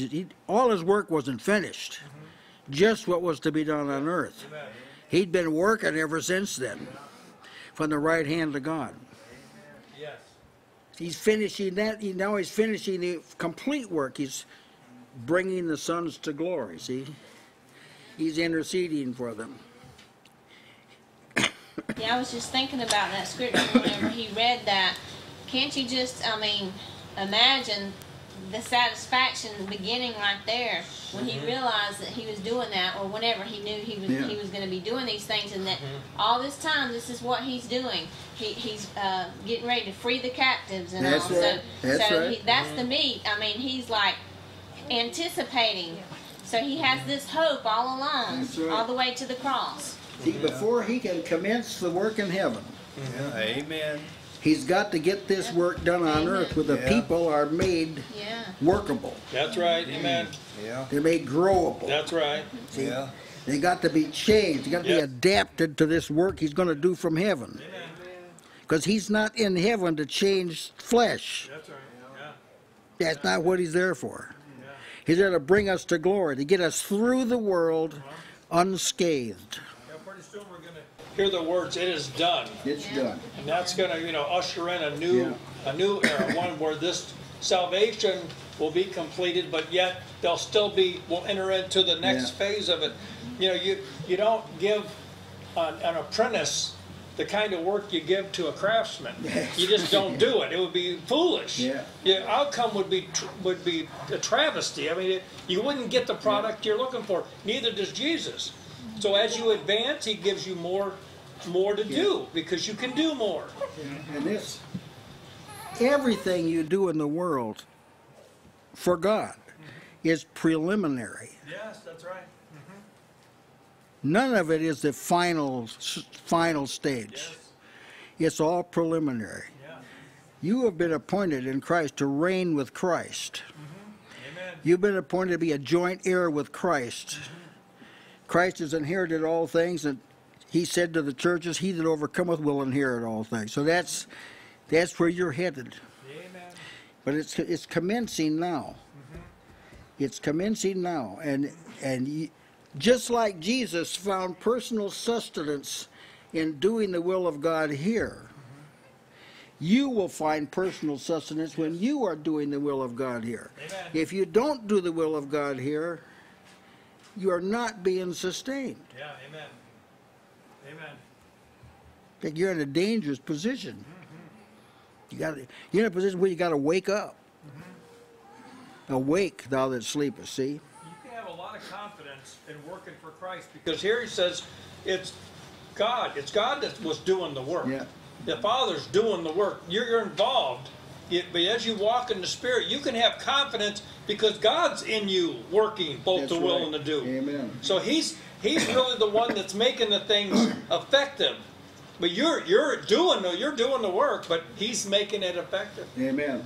All his work wasn't finished. Mm-hmm. Just what was to be done on earth. Amen. He'd been working ever since then, from the right hand of God. Yes. He's finishing that. Now he's finishing the complete work. He's bringing the sons to glory, see? He's interceding for them. Yeah, I was just thinking about that scripture whenever he read that. Can't you just, imagine the satisfaction beginning right there when he realized that he was doing that, or whenever he knew he was going to be doing these things, and that all this time this is what he's doing. He's getting ready to free the captives and all. Right. So that's the meat. I mean, he's like anticipating. So he has this hope all along, all the way to the cross. See, before he can commence the work in heaven, amen. He's got to get this work done on earth, where the people are made workable. That's right, amen. Yeah. They're made growable. That's right. See, they got to be changed. They got to be adapted to this work he's going to do from heaven. Because he's not in heaven to change flesh. That's right. Yeah. That's not what he's there for. He's there to bring us to glory, to get us through the world unscathed. Yeah, pretty soon we're going to hear the words, it is done. It's done. And that's going to, usher in a new era, one where this salvation will be completed, but yet they'll still be, will enter into the next phase of it. You don't give an apprentice the kind of work you give to a craftsman. You just don't do it. It would be foolish. Your outcome would be a travesty. I mean, you wouldn't get the product you're looking for. Neither does Jesus. So as you advance, he gives you more to do, because you can do more. And this, everything you do in the world for God is preliminary. Yes, that's right. None of it is the final stage. Yes. It's all preliminary. Yeah. You have been appointed in Christ to reign with Christ. Mm-hmm. Amen. You've been appointed to be a joint heir with Christ. Mm-hmm. Christ has inherited all things, and he said to the churches, he that overcometh will inherit all things. So that's where you're headed. Amen. But it's commencing now. Mm-hmm. It's commencing now. And just like Jesus found personal sustenance in doing the will of God here, you will find personal sustenance when you are doing the will of God here. Amen. If you don't do the will of God here, you are not being sustained. Yeah, amen. Amen. You're in a dangerous position. Mm-hmm. You're in a position where you got to wake up. Mm-hmm. Awake, thou that sleepest, see? You can have a lot of confidence in working for Christ, because here he says it's God that was doing the work. Yeah. The Father's doing the work. You're involved. But as you walk in the Spirit, you can have confidence because God's in you working both the will and the do. Amen. So He's really the one that's making the things effective. But you're doing the work, but He's making it effective. Amen.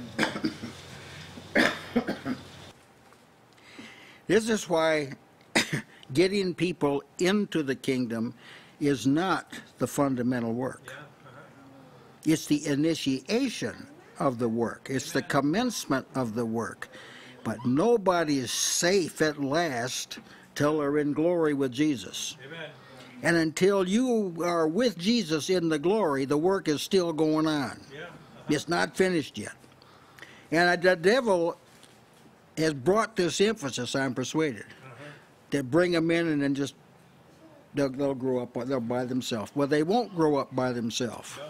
This is why getting people into the kingdom is not the fundamental work. Yeah. It's the initiation of the work. It's the commencement of the work. But nobody is safe at last till they're in glory with Jesus. Amen. And until you are with Jesus in the glory, the work is still going on. Yeah. It's not finished yet. And the devil has brought this emphasis, I'm persuaded, to bring them in and then just, they'll grow up by themselves. Well, they won't grow up by themselves. No.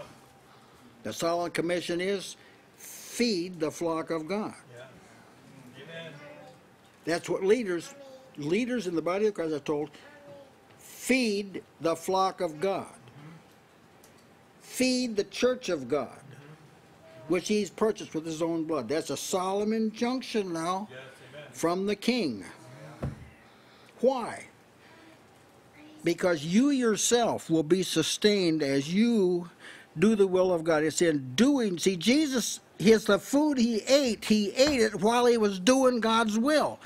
The solemn commission is, feed the flock of God. Yeah. Amen. That's what leaders in the body of Christ are told, feed the flock of God. Mm-hmm. Feed the church of God, mm-hmm. which he's purchased with his own blood. That's a solemn injunction now, yes, from the king. Yeah. Why? Because you yourself will be sustained as you do the will of God. It's in doing. See, Jesus, the food he ate it while he was doing God's will.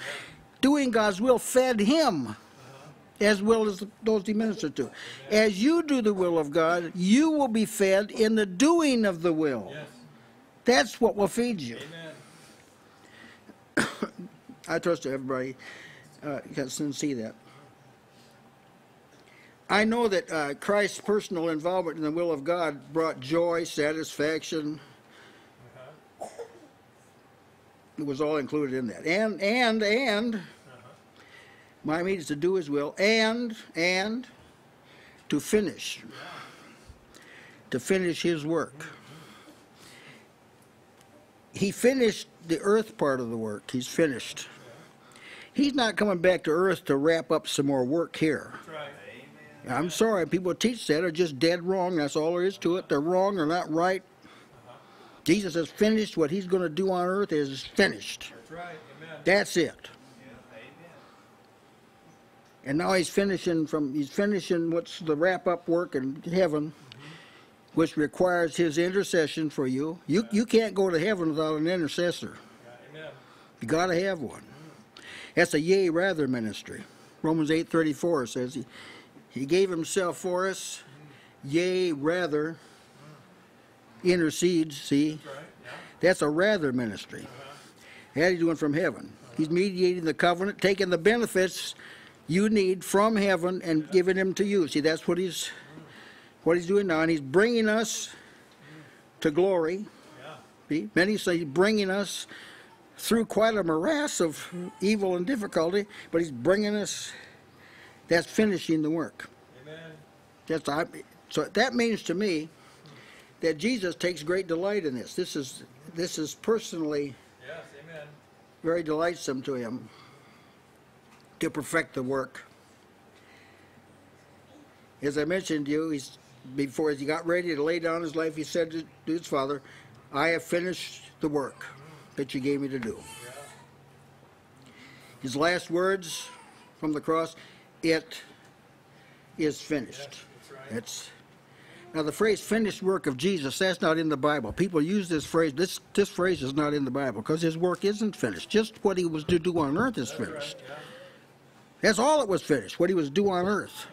Doing God's will fed him as well as those he ministered to. As you do the will of God, you will be fed in the doing of the will. Yes. That's what will feed you. Amen. I trust everybody can see that. I know that Christ's personal involvement in the will of God brought joy, satisfaction. Uh-huh. It was all included in that. And uh-huh. My meat is to do his will, and to finish. Yeah. To finish his work. Mm-hmm. He finished the earth part of the work. He's finished. Yeah. He's not coming back to earth to wrap up some more work here. That's right. I'm sorry, people teach that are just dead wrong. That's all there is to it. They're wrong, they're not right. Jesus has finished what he's going to do on earth is finished. That's right. Amen. That's it. Yeah. Amen. And now he's finishing what's the wrap-up work in heaven, mm-hmm. which requires his intercession for you. You can't go to heaven without an intercessor. Yeah. Amen. You got to have one. Mm-hmm. That's a yea rather ministry. Romans 8:34 says He gave himself for us, yea, rather, intercedes, see? That's a rather ministry. That he's doing from heaven. He's mediating the covenant, taking the benefits you need from heaven and giving them to you. See, that's what he's doing now. And he's bringing us to glory. See? Many say he's bringing us through quite a morass of evil and difficulty, but he's bringing us. That's finishing the work. Amen. So that means to me that Jesus takes great delight in this. This is personally, yes, amen, very delightsome to him to perfect the work. As I mentioned to you, before he got ready to lay down his life, he said to his Father, I have finished the work that you gave me to do. Yeah. His last words from the cross, it is finished. Yes, that's right. Now the phrase finished work of Jesus, that's not in the Bible. People use this phrase. This phrase is not in the Bible because his work isn't finished. Just what he was to do on earth is finished. Right, yeah. That's all that was finished, what he was due on earth.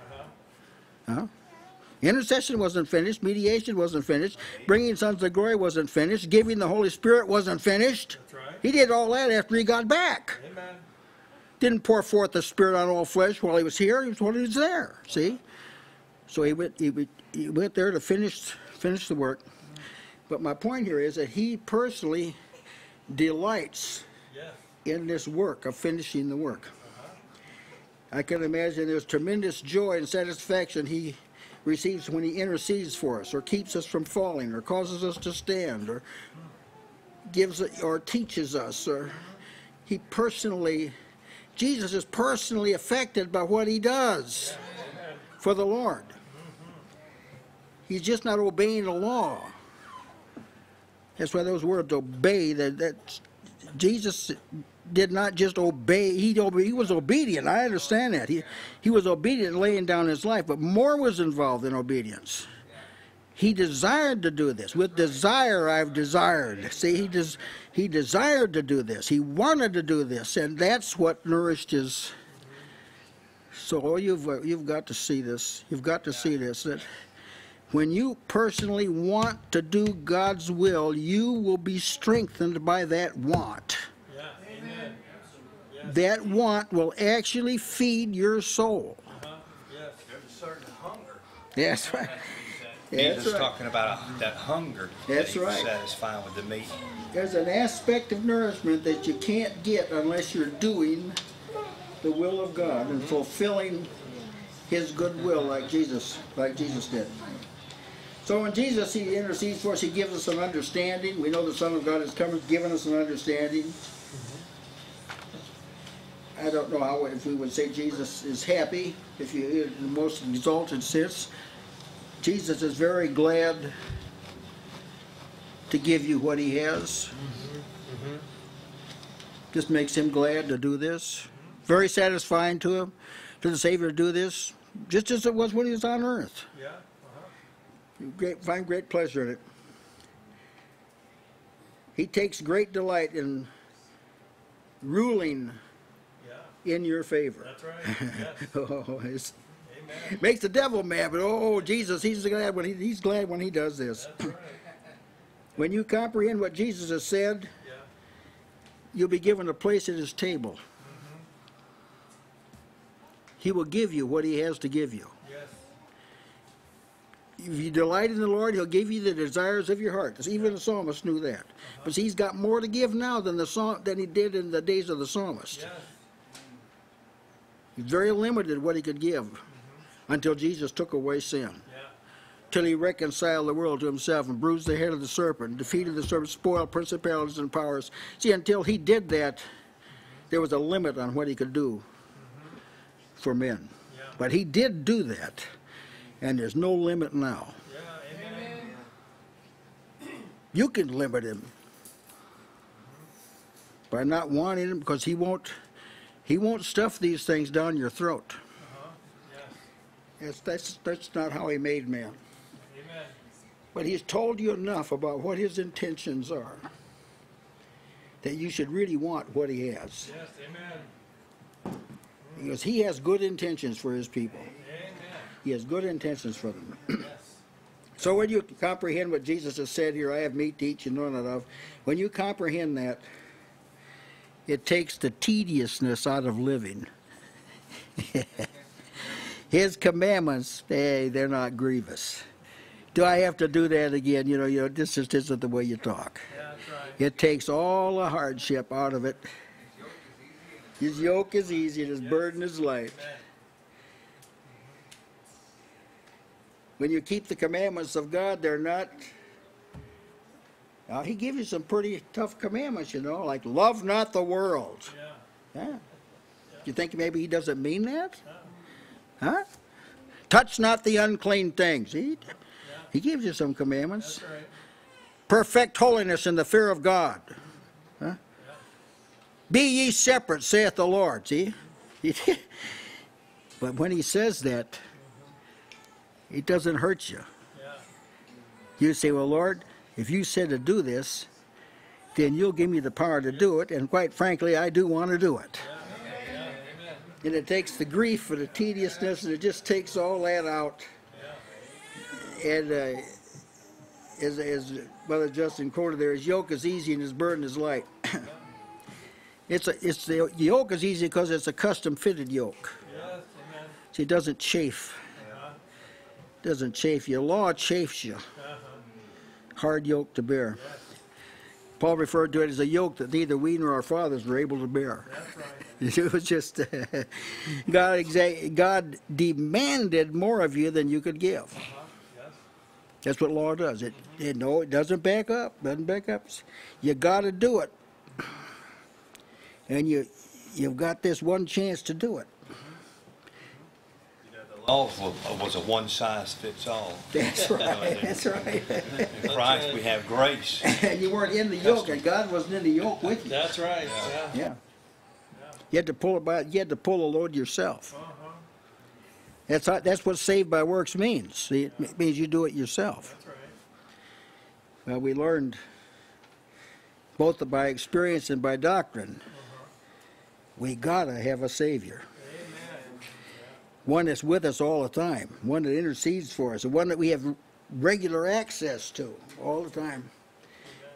Intercession wasn't finished. Mediation wasn't finished. Bringing sons of glory wasn't finished. Giving the Holy Spirit wasn't finished. That's right. He did all that after he got back. Amen. Didn't pour forth the Spirit on all flesh while he was here. He was when he was there. See? So he went there to finish the work. Mm-hmm. But my point here is that he personally delights in this work of finishing the work. I can imagine there's tremendous joy and satisfaction he receives when he intercedes for us, or keeps us from falling, or causes us to stand, or gives or teaches us, or he personally, Jesus is personally affected by what he does for the Lord. He's just not obeying the law. That's why those words obey, that Jesus did not just obey, he was obedient. I understand that. He was obedient, laying down his life, but more was involved in obedience. He desired to do this. With desire I've desired. See, he desired to do this. He wanted to do this, and that's what nourished his soul. You've got to see this. You've got to see this, that when you personally want to do God's will, you will be strengthened by that want. That want will actually feed your soul. Yes, there's a certain hunger. Yes, right. That's right. Talking about that hunger that's right. Satisfying with the meat. There's an aspect of nourishment that you can't get unless you're doing the will of God and fulfilling His good will, like Jesus did. So when Jesus He intercedes for us, He gives us an understanding. We know the Son of God has come and given us an understanding. I don't know how, if we would say Jesus is happy, if you in the most exalted sense. Jesus is very glad to give you what he has. Just makes him glad to do this. Very satisfying to him, to the Savior, to do this, just as it was when he was on earth. Yeah. You find great pleasure in it. He takes great delight in ruling in your favor. That's right. Yes. Amen. Makes the devil mad, but oh, Jesus, he's glad when he does this. That's right. When you comprehend what Jesus has said, you'll be given a place at his table. He will give you what he has to give you. If you delight in the Lord, he'll give you the desires of your heart. Even the psalmist knew that. But he's got more to give now than he did in the days of the psalmist. He's very limited what he could give until Jesus took away sin, till he reconciled the world to himself and bruised the head of the serpent, defeated the serpent, spoiled principalities and powers. See, until he did that, there was a limit on what he could do for men. But he did do that, and there's no limit now. You can limit him by not wanting him, because he won't stuff these things down your throat. That's not how he made man. Amen. But he's told you enough about what his intentions are that you should really want what he has. Yes, amen. Because he has good intentions for his people. Amen. He has good intentions for them. So when you comprehend what Jesus has said here, I have meat to eat you know not of, when you comprehend that, it takes the tediousness out of living. His commandments, they're not grievous. Do I have to do that again? You know, this just isn't the way you talk. That's right. It takes all the hardship out of it. His yoke is easy and his burden is light. When you keep the commandments of God, they're not... Now, he gives you some pretty tough commandments, like love not the world. You think maybe he doesn't mean that? Touch not the unclean things. He gives you some commandments. That's right. Perfect holiness in the fear of God. Be ye separate, saith the Lord. See? But when he says that, it doesn't hurt you. You say, well, Lord, if you said to do this, then you'll give me the power to do it, and quite frankly, I do want to do it. and it takes the grief and the tediousness, and it just takes all that out. And as Brother Justin quoted there, his yoke is easy and his burden is light. The yoke is easy because it's a custom-fitted yoke. Yes, amen. See, it doesn't chafe. Yeah. It doesn't chafe you. Law chafes you. Uh-huh. Hard yoke to bear. Yes. Paul referred to it as a yoke that neither we nor our fathers were able to bear. That's right. It was just God demanded more of you than you could give. Uh-huh. Yes. That's what law does. It doesn't back up. Doesn't back up. You got to do it. And you've got this one chance to do it. You know, the law was a one-size-fits-all. That's right. That's right. In Christ, we have grace. You weren't in the yoke, and God wasn't in the yoke with you. That's right. Yeah. Yeah. You had to pull it by. You had to pull a load yourself. Uh-huh. That's what saved by works means. See, it means you do it yourself. That's right. Well, we learned both by experience and by doctrine. We gotta have a Savior. Amen. One that's with us all the time. One that intercedes for us. One that we have regular access to all the time.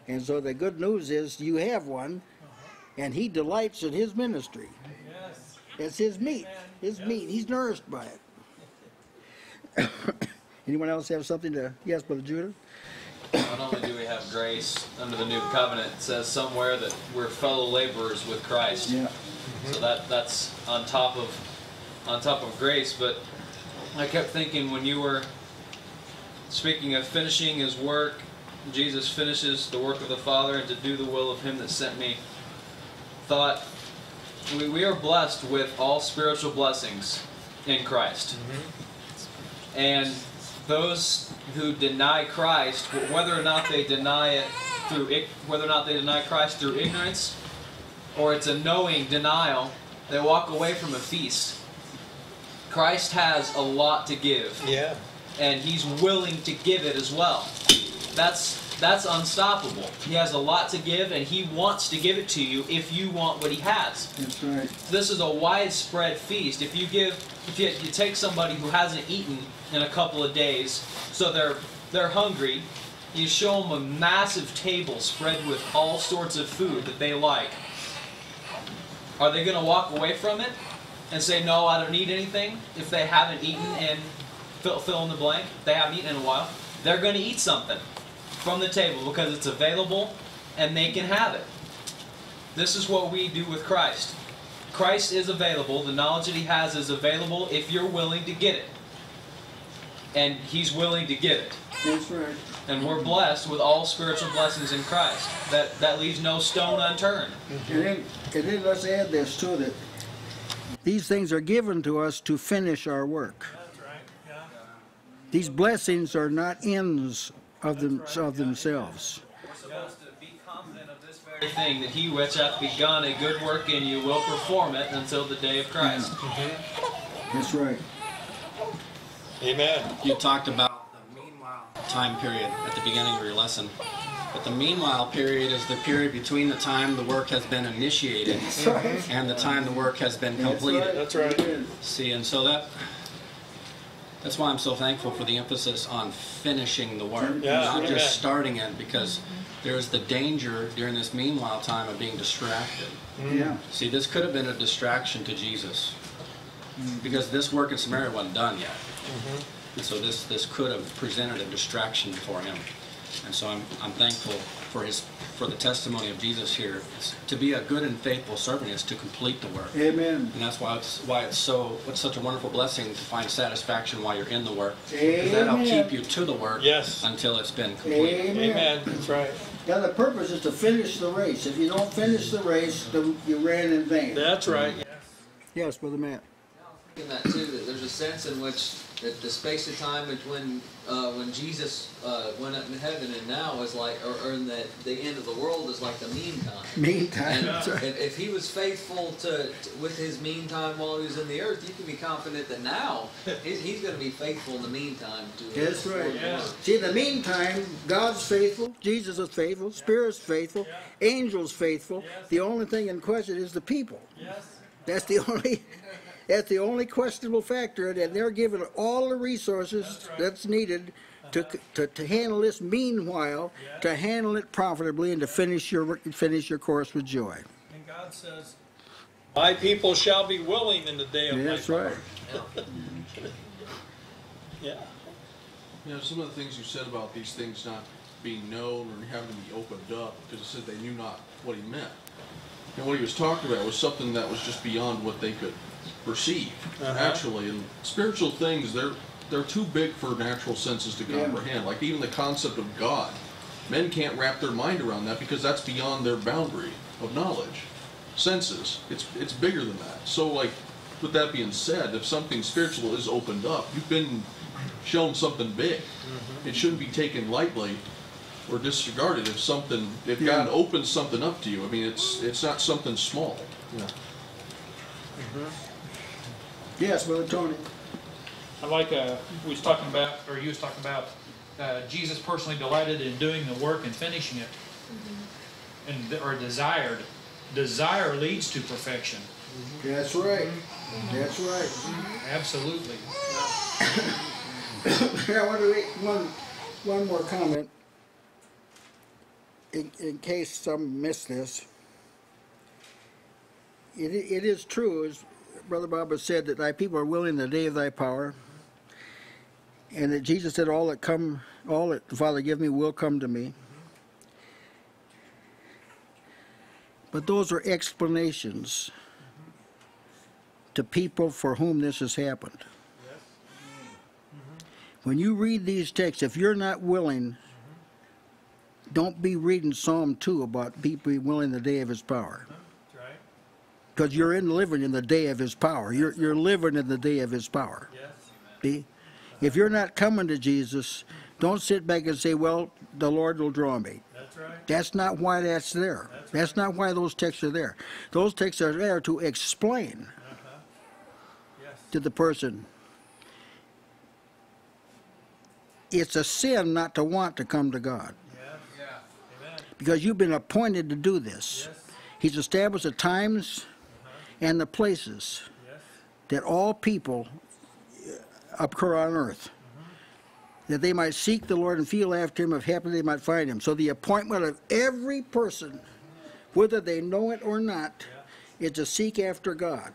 And so the good news is you have one, and he delights in his ministry. Yes. It's his meat. His meat. He's nourished by it. Anyone else have something to? Yes, Brother Judah? Not only do we have grace under the new covenant, it says somewhere that we're fellow laborers with Christ. Yeah. So that's on top of grace. But I kept thinking when you were speaking of finishing his work, Jesus finishes the work of the Father and to do the will of him that sent me. Thought we are blessed with all spiritual blessings in Christ. Mm-hmm. And those who deny Christ, whether or not they deny it through ignorance, or it's a knowing denial, they walk away from a feast. Christ has a lot to give. Yeah. And he's willing to give it as well. That's unstoppable. He has a lot to give, and he wants to give it to you if you want what he has. That's right. So this is a widespread feast. If you take somebody who hasn't eaten in a couple of days, so they're hungry, you show them a massive table spread with all sorts of food that they like. Are they going to walk away from it and say, no, I don't need anything? If they haven't eaten and fill in the blank, they haven't eaten in a while, they're going to eat something from the table because it's available and they can have it. This is what we do with Christ. Christ is available. The knowledge that he has is available if you're willing to get it. And he's willing to give it. That's right. And we're blessed with all spiritual blessings in Christ. That leaves no stone unturned. And then let's add this too, that these things are given to us to finish our work. That's right. Yeah. These blessings are not ends of themselves. We're supposed to be confident of this very thing, that he which hath begun a good work in you will perform it until the day of Christ. Mm-hmm. That's right. Amen. You talked about the meanwhile time period at the beginning of your lesson. But the meanwhile period is the period between the time the work has been initiated and the time the work has been completed. That's right. That's right. See, and so that's why I'm so thankful for the emphasis on finishing the work, not just starting it, because there's the danger during this meanwhile time of being distracted. Yeah. See, this could have been a distraction to Jesus, because this work in Samaria wasn't done yet. Mm-hmm. So this could have presented a distraction for him, and so I'm thankful for the testimony of Jesus here. To be a good and faithful servant is to complete the work. Amen. And that's why it's such a wonderful blessing to find satisfaction while you're in the work. Amen. That'll keep you to the work. Yes. Until it's been completed. Amen. Amen. That's right. Now the purpose is to finish the race. If you don't finish the race, then you ran in vain. That's right. Yes. Yes, Brother Matt. In that too, that there's a sense in which that the space of time between when Jesus went up in heaven and now is like, or in the end of the world is like the meantime. Meantime. And if he was faithful with his meantime while he was in the earth, you can be confident that now he's going to be faithful in the meantime. That's right. Yeah. See, in the meantime, God's faithful, Jesus is faithful, Spirit's faithful, angels faithful. Yes. The only thing in question is the people. Yes. That's the only. That's the only questionable factor, and they're given all the resources that's needed to handle this. Meanwhile, to handle it profitably and to finish your course with joy. And God says, "My people shall be willing in the day of my Lord." Right. Yeah. You know, some of the things you said about these things not being known or having to be opened up, because it said they knew not what he meant. And what he was talking about was something that was just beyond what they could perceive, actually. And spiritual things, they're too big for natural senses to comprehend. Like even the concept of God, men can't wrap their mind around that because that's beyond their boundary of knowledge, senses. It's bigger than that. So like, with that being said, if something spiritual is opened up, you've been shown something big. It shouldn't be taken lightly or disregarded. If something, if God opens something up to you, I mean, it's not something small. Yeah. Yes, Brother Tony. I like we was talking about, or you was talking about, Jesus personally delighted in doing the work and finishing it, and or desired. Desire leads to perfection. That's right. That's right. Absolutely. I want to make one more comment. In case some miss this, it is true, as Brother Bob has said, that thy people are willing in the day of thy power, and that Jesus said, all that the Father give me will come to me. But those are explanations to people for whom this has happened. When you read these texts, if you're not willing, don't be reading Psalm 2 about people willing the day of his power. Because you're living in the day of his power. You're living in the day of his power. Yes, see? If you're not coming to Jesus, don't sit back and say, well, the Lord will draw me. That's right. That's not why that's there. That's not why those texts are there. Those texts are there to explain to the person. It's a sin not to want to come to God. Because you've been appointed to do this. Yes. He's established the times and the places that all people occur on earth, that they might seek the Lord and feel after him, if happily they might find him. So the appointment of every person, whether they know it or not, is to seek after God.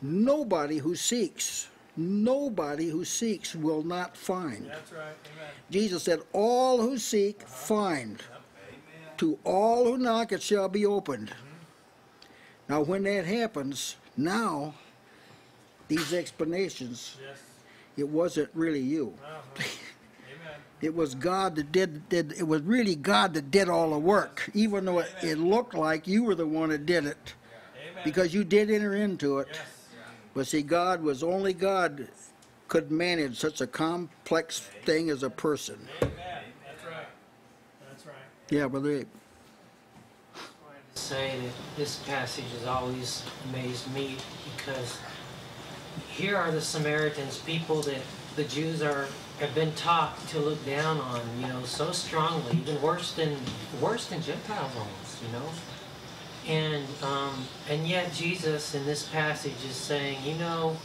Nobody who seeks will not find. That's right. Amen. Jesus said, all who seek, find. Yep. To all who knock, it shall be opened. Now, when that happens, now, these explanations, it wasn't really you. Amen. It was God that did. It was really God that did all the work, even though it looked like you were the one that did it, because you did enter into it. But see, God was only God could manage such a complex thing as a person. Amen. That's right. That's right. Yeah, Brother Abe. I wanted to say that this passage has always amazed me, because here are the Samaritans, people that the Jews have been taught to look down on, you know, so strongly, even worse than Gentiles almost, you know. And yet Jesus in this passage is saying, you know,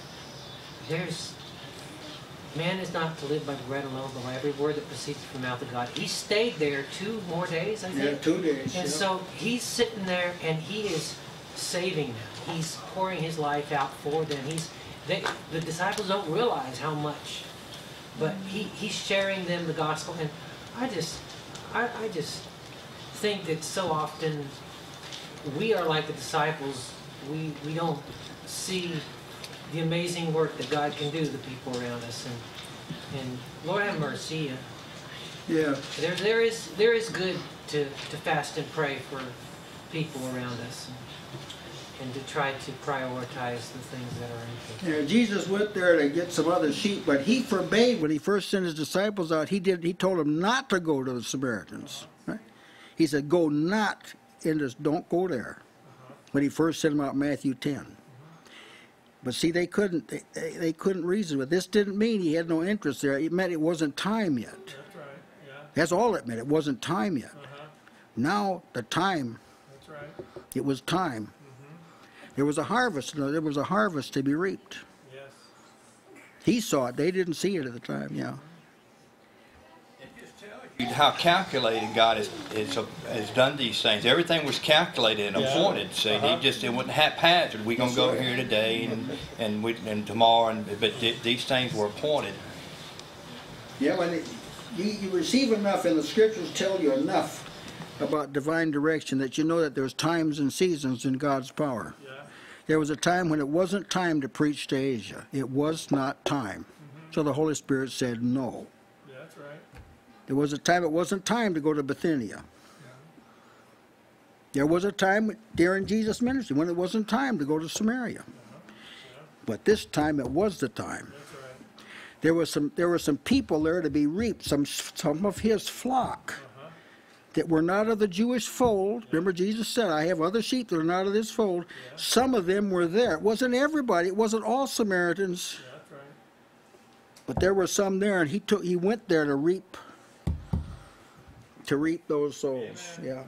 man is not to live by bread alone, but by every word that proceeds from the mouth of God. He stayed there 2 more days, I think. Yeah, 2 days. And so he's sitting there and he is saving them. He's pouring his life out for them. The disciples don't realize how much, but he's sharing them the gospel. And I just think that so often we are like the disciples. We don't see the amazing work that God can do to the people around us, and Lord have mercy. Yeah. There is good to fast and pray for people around us, and to try to prioritize the things that are important. Yeah, Jesus went there to get some other sheep, but he forbade when he first sent his disciples out. He told them not to go to the Samaritans. Right? He said, "Go not." Don't go there. When he first sent them out, Matthew 10. But see, they couldn't reason with this. Didn't mean he had no interest there. It meant it wasn't time yet. That's right. Yeah. That's all it meant. It wasn't time yet. Now the time. That's right. It was time. There was a harvest. There was a harvest to be reaped. Yes. He saw it. They didn't see it at the time. Yeah. It just tells you how calculated God has done these things. Everything was calculated and appointed. Yeah. See, it wasn't haphazard. We're gonna go here today and tomorrow, but these things were appointed. Yeah. When you receive enough, and the Scriptures tell you enough about divine direction, that you know that there's times and seasons in God's power. Yeah. There was a time when it wasn't time to preach to Asia. It was not time. Mm-hmm. So the Holy Spirit said no. Yeah, that's right. There was a time it wasn't time to go to Bithynia. Yeah. There was a time during Jesus' ministry when it wasn't time to go to Samaria. Uh-huh. Yeah. But this time it was the time. That's right. There were some people there to be reaped, some of his flock. Uh-huh. That were not of the Jewish fold. Remember, Jesus said, I have other sheep that are not of this fold. Yeah. Some of them were there. It wasn't everybody. It wasn't all Samaritans. Yeah, that's right. But there were some there, and he went there to reap those souls. Amen. Yeah.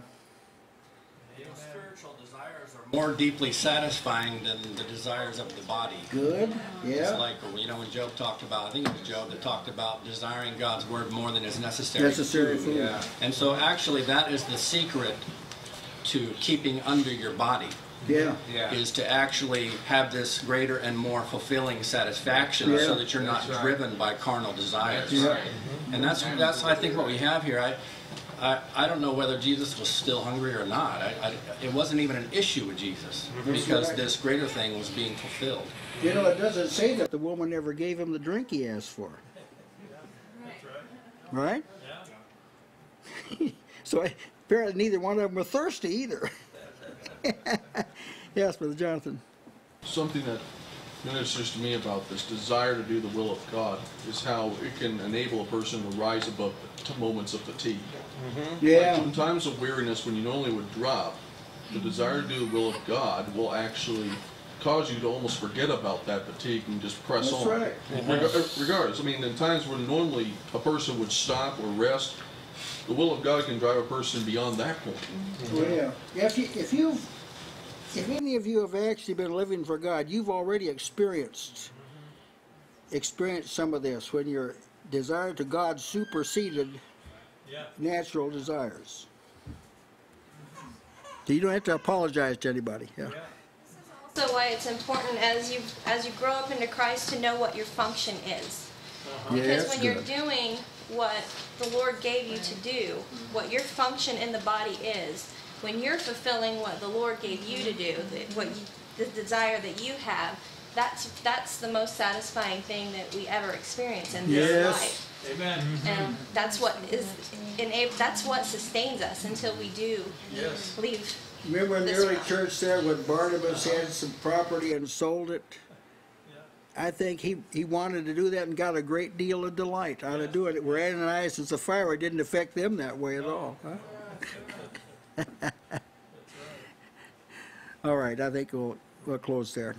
Those spiritual desires are more deeply satisfying than the desires of the body. Good. Yeah. It's like, when Job talked about, I think it was Job that talked about desiring God's word more than is necessary. Necessary food. Yeah. And so actually that is the secret to keeping under your body. Yeah. Yeah. Is to actually have this greater and more fulfilling satisfaction, yeah, so that you're not driven by carnal desires. That's right. And that's I think what we have here. I don't know whether Jesus was still hungry or not. It wasn't even an issue with Jesus, because this greater thing was being fulfilled. You know, it doesn't say that the woman never gave him the drink he asked for. Right? Yeah. So apparently neither one of them were thirsty either. Yes, Brother Jonathan. Something that ministers to me about this desire to do the will of God is how it can enable a person to rise above the moments of fatigue. Mm-hmm. Yeah. Like in times of weariness when you normally would drop, the desire to do the will of God will actually cause you to almost forget about that fatigue and just press on. That's right. Mm-hmm. Regardless, I mean, in times where normally a person would stop or rest, the will of God can drive a person beyond that point. Mm-hmm. Well, yeah. If any of you have actually been living for God, you've already experienced some of this when your desire to God superseded natural desires. So you don't have to apologize to anybody. Yeah. This is also why it's important as you grow up into Christ to know what your function is. Uh-huh. Because when you're doing what the Lord gave you to do, what your function in the body is, when you're fulfilling what the Lord gave you to do, the desire that you have, that's the most satisfying thing that we ever experience in this life. Amen. And that's what sustains us until we do leave. Remember when the early church said when Barnabas had some property and sold it? I think he wanted to do that and got a great deal of delight out of doing it. Where Ananias and Sapphira didn't affect them that way at all. Huh? All right, I think we'll close there.